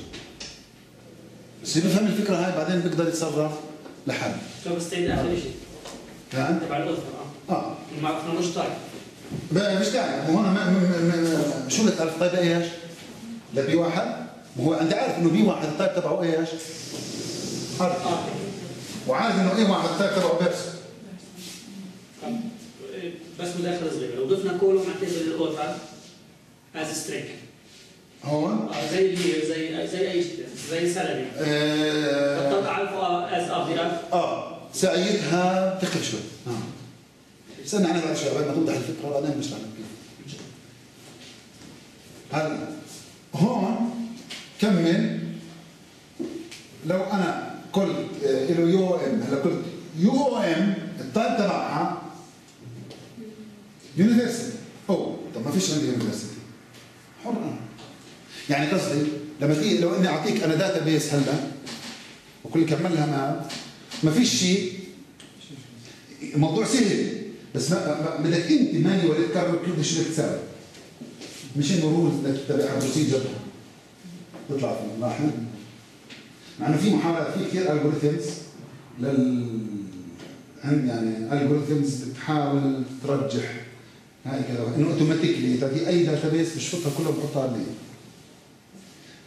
بس اللي بفهم الفكره هاي بعدين بيقدر يتصرف لحاله. شو بس تيجي اخر شيء؟ نعم؟ تبع الاوثر المعرفه مش طايق. مش داعي هون شو اللي تعرف طيب ايش؟ لبي واحد وهو انت عارف انه بي واحد الطيب تبعه ايش؟ حرف وعارف انه اي واحد الطيب تبعه بس مداخله صغيره، لو ضفنا كولوم حتنزل الاوثر از سترينج هون زي زي اي شيء زي سالري بتطلع على از ابديت ساعتها بتختلف شوي. استنى عنها بعد شوي قبل ما توضح الفكره بعدين بنشرح لك فيها. هلا هون كمل لو انا قلت له يو ام، هلا قلت يو ام التايب تبعها يونيفرسيتي، اوه طب ما فيش عندي يونيفرسيتي حر انا. يعني قصدي لما تيجي لو اني اعطيك انا داتا بيس هلا وكل كمل لها ماب ما فيش شيء، الموضوع سهل بس بدك انت مانيوال تقرر كل شيء بدك تساوي، مش انه رولز بدك تتبعها بروسيجر تطلع فيه لاحظ. مع انه في محاولات في كثير الجوريثمز يعني الجوريثمز بتحاول ترجح هاي كذا انه اوتوماتيكلي تعطي اي داتا بيس بشفطها كلها بحطها عليه.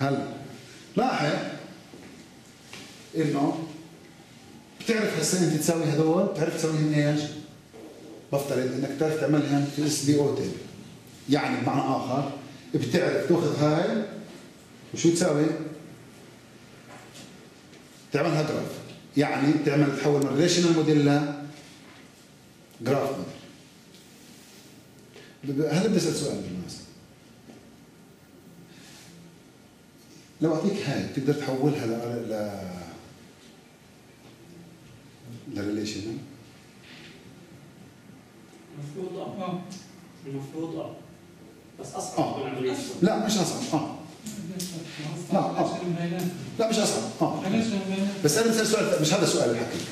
هلا لاحظ انه بتعرف هسه انت تساوي هذول، بتعرف تساويهم ايش؟ بفترض انك بتعرف تعملهم في اس بي او تيبل. يعني بمعنى اخر بتعرف تاخذ هاي وشو تساوي؟ تعملها جراف، يعني بتعمل تحول من ريليشنال موديل ل جراف موديل. هلا بدي اسال سؤال بالمناسبه. لو اعطيك هاي بتقدر تحولها لريليشنال؟ المفروض المفروض بس اصعب لا مش اصعب لا لا مش اصعب بس انا بسال سؤال مش هذا السؤال الحقيقي.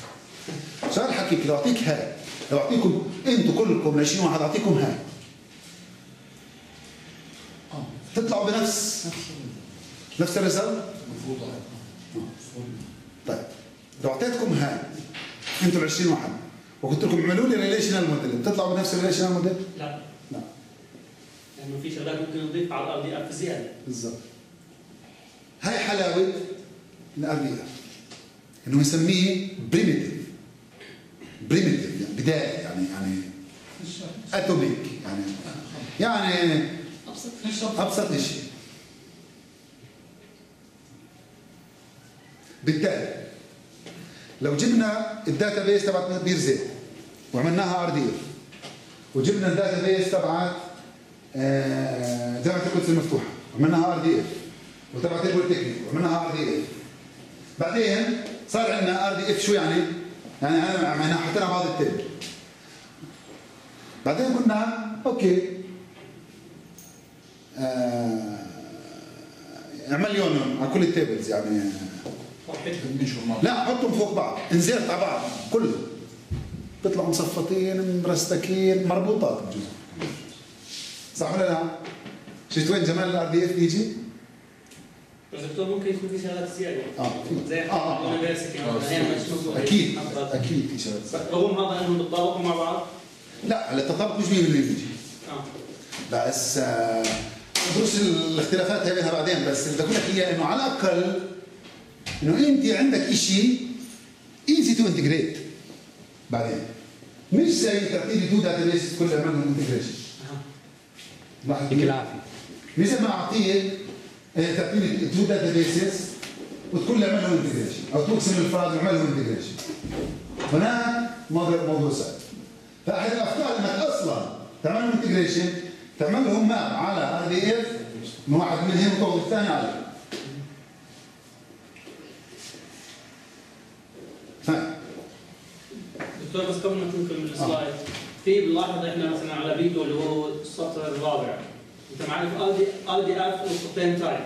سؤال الحقيقي لو اعطيك هاي، لو اعطيكم انتم كلكم 20 واحد اعطيكم هاي تطلعوا بنفس الرسالة؟ المفروض طيب لو اعطيتكم هاي انتم 20 واحد وقلت لكم اعملوا لي ريليشنال موديل بتطلعوا بنفس الريليشنال موديل؟ لا لا لانه في شغلات ممكن نضيفها على الار دي اف زياده. بالضبط هاي حلاوه الار دي اف انه يسميه بريمتيف. بريمتيف يعني بدائي، يعني اتوميك، يعني ابسط شيء بالتالي لو جبنا الداتا بيس تبعت بيرزيت وعملناها ار دي اف وجبنا الداتا بيس تبعت جامعة القدس المفتوحة وعملناها ار دي اف وتبعت البوليتكنيك وعملناها ار دي اف بعدين صار عندنا ار دي اف. شو يعني؟ يعني عملنا حطينا بعض التاب. بعدين قلنا اوكي اعمل يونون على كل التابلز، يعني لا حطهم فوق بعض، انزلت على بعض كله بيطلعوا مصفطين مرستكين مربوطات بجوز. صح ولا لا؟ شفت وين جمال الار دي اف يجي؟ بس دكتور ممكن يكون في شغلات زياده زي اكيد اكيد في شغلات، رغم هذا انهم بيتطابقوا مع بعض؟ لا هلا التطابق مش 100% بيجي بس دروس الاختلافات هي بينها بعدين، بس بدي اقول لك اياها انه على الاقل انه انت عندك شيء ايزي تو انتجريت بعدين، مش زي ترتيب تو داتا بيس كل منهم انتجريشن. يعطيك العافيه. مثل ما اعطيك ترتيب تو داتا بيسز وتكون لعملهم انتجريشن او تقسم الافراد وعملهم انتجريشن. هناك موضوع سهل. فاحد الافكار انك اصلا تعملهم انتجريشن، تعملهم ماب على ار دي اف من واحد منهم وتاخذ الثاني عليه. دكتور بس قبل ما تنقل من السلايد، في بنلاحظ احنا مثلا على فيديو اللي هو السطر الرابع، انت معلف ار دي اف وخطين تايب.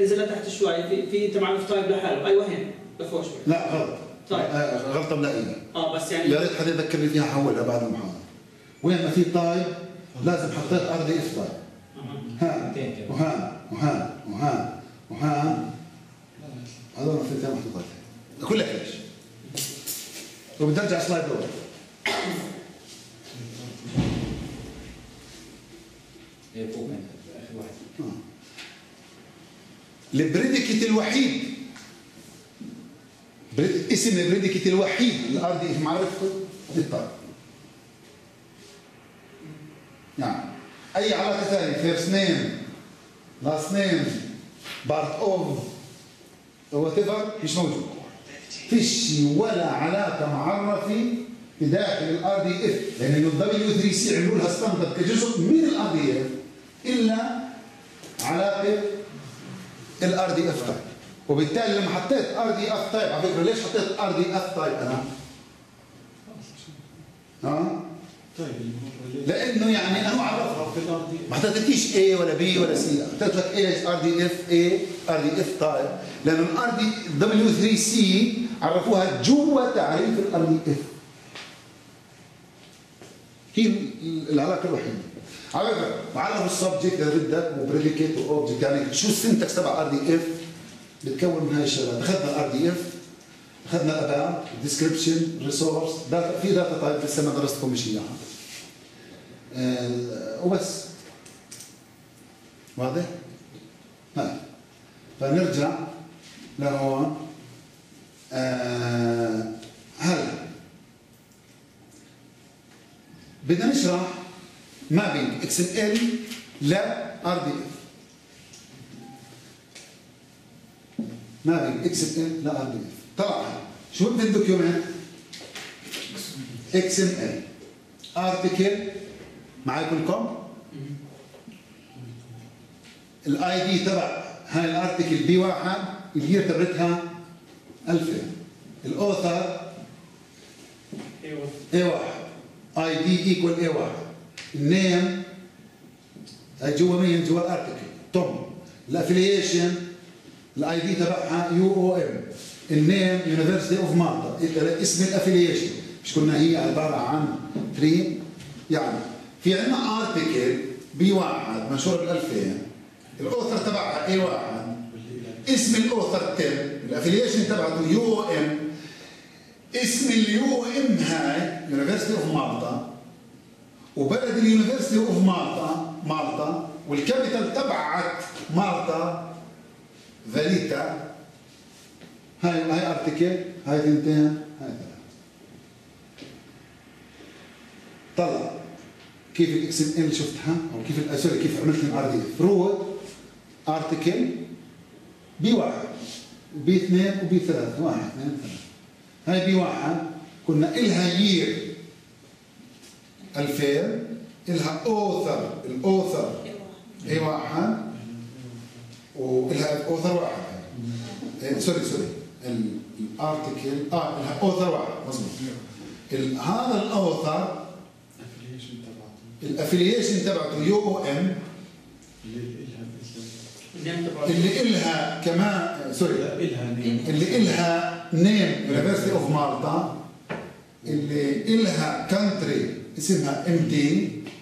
انزل لتحت شوي، في انت معلف تايب لحاله، اي وهن لفوق شوي. لا غلط. طيب غلطه ملائمه. بس يعني يا ريت حدا يذكرني فيها، حولها بعد المحاضره. وين ما في تايب لازم حطيت ار دي اف تايب. هان وهان وهان وهان وهان هذول الثنتين محطوطتين. اقول لك ليش؟ وبدي ارجع سلايد الاول. فوق اخر واحد. البريديكيت الوحيد اسم البريديكيت الوحيد للار دي اف معرفته الطالب. نعم اي علاقه ثانيه فيرست نيم لاست نيم بارت اوف وات ايفر مش موجود. فيش ولا علاقه معرفه بداخل الار دي اف، لان الدبليو 3 سي عملوا لها استنبط كجزء من الار دي اف الا علاقه الار دي اف تايب، وبالتالي لما حطيت ار دي اف تايب، على فكره ليش حطيت ار دي اف تايب انا؟ طيب لانه يعني انا اعرفها ما حطيتلكيش اي ولا بي ولا سي، حطيت لك ايش؟ ار دي اف اي ار دي اف تايب، لانه الار دي دبليو 3 سي عرفوها جوا تعريف الار دي اف. هي العلاقه الوحيده. على فكره بعرف السبجكت اذا بدك وبريديكيت واوبجكت، يعني شو السنتكس تبع ار دي اف؟ بتكون من هاي الشغلات، اخذنا الار دي اف، اخذنا اباوت، ديسكربشن، ريسورس، في داتا تايب لسه ما درستكم مش اياها. وبس. واضح؟ ها. فنرجع لهون. هلا بدنا نشرح ما بين اكس ام ال لار دي اف. ما بين اكس ام ال لار دي اف. طبعا شو بدنا الدوكيومنت؟ اكس ام ال ارتكل معاي كلكم؟ الاي دي تبع هاي الارتكل بي واحد اللي هي تبعتها 2000، الاوثر اي واحد، اي دي ايكوال اي واحد، النيم هاي جوا مين؟ جوا الارتكل توم، الافليشن الاي دي تبعها يو او ام، النيم يونيفرستي اوف مالطا، اسم الافليشن مش كنا هي عباره عن 3، يعني في عندنا ارتكل بي واحد منشور بال 2000، الاوثر تبعها اي واحد، اسم الاوثر تم، الافليشن تبعته يو ام، اسم اليو ام هاي يونيفرستي اوف مالطا، وبلد اليونيفرستي اوف مالطا مالطا، والكابيتال تبعت مالطا فاليتا. هاي ارتكل، هاي ثنتين، هاي ثلاثة. طلع كيف الاكس ام ال شفتها او كيف سوري كيف عملت الار دي اف، روت ارتكل بي واحد وبي اثنين وبي ثلاثة، واحد اثنين ثلاثة. هاي بي واحد كنا الها يير 2000، الها اوثر الاوثر اي واحد، والها اوثر واحد سوري الارتكل اوثر واحد مظبوط. هذا الاوثر الافليشن تبعته يو او ام اللي الها كمان سوري اللي الها نيم يونيفرستي اوف مالطا اللي الها كونتري اسمها ام دي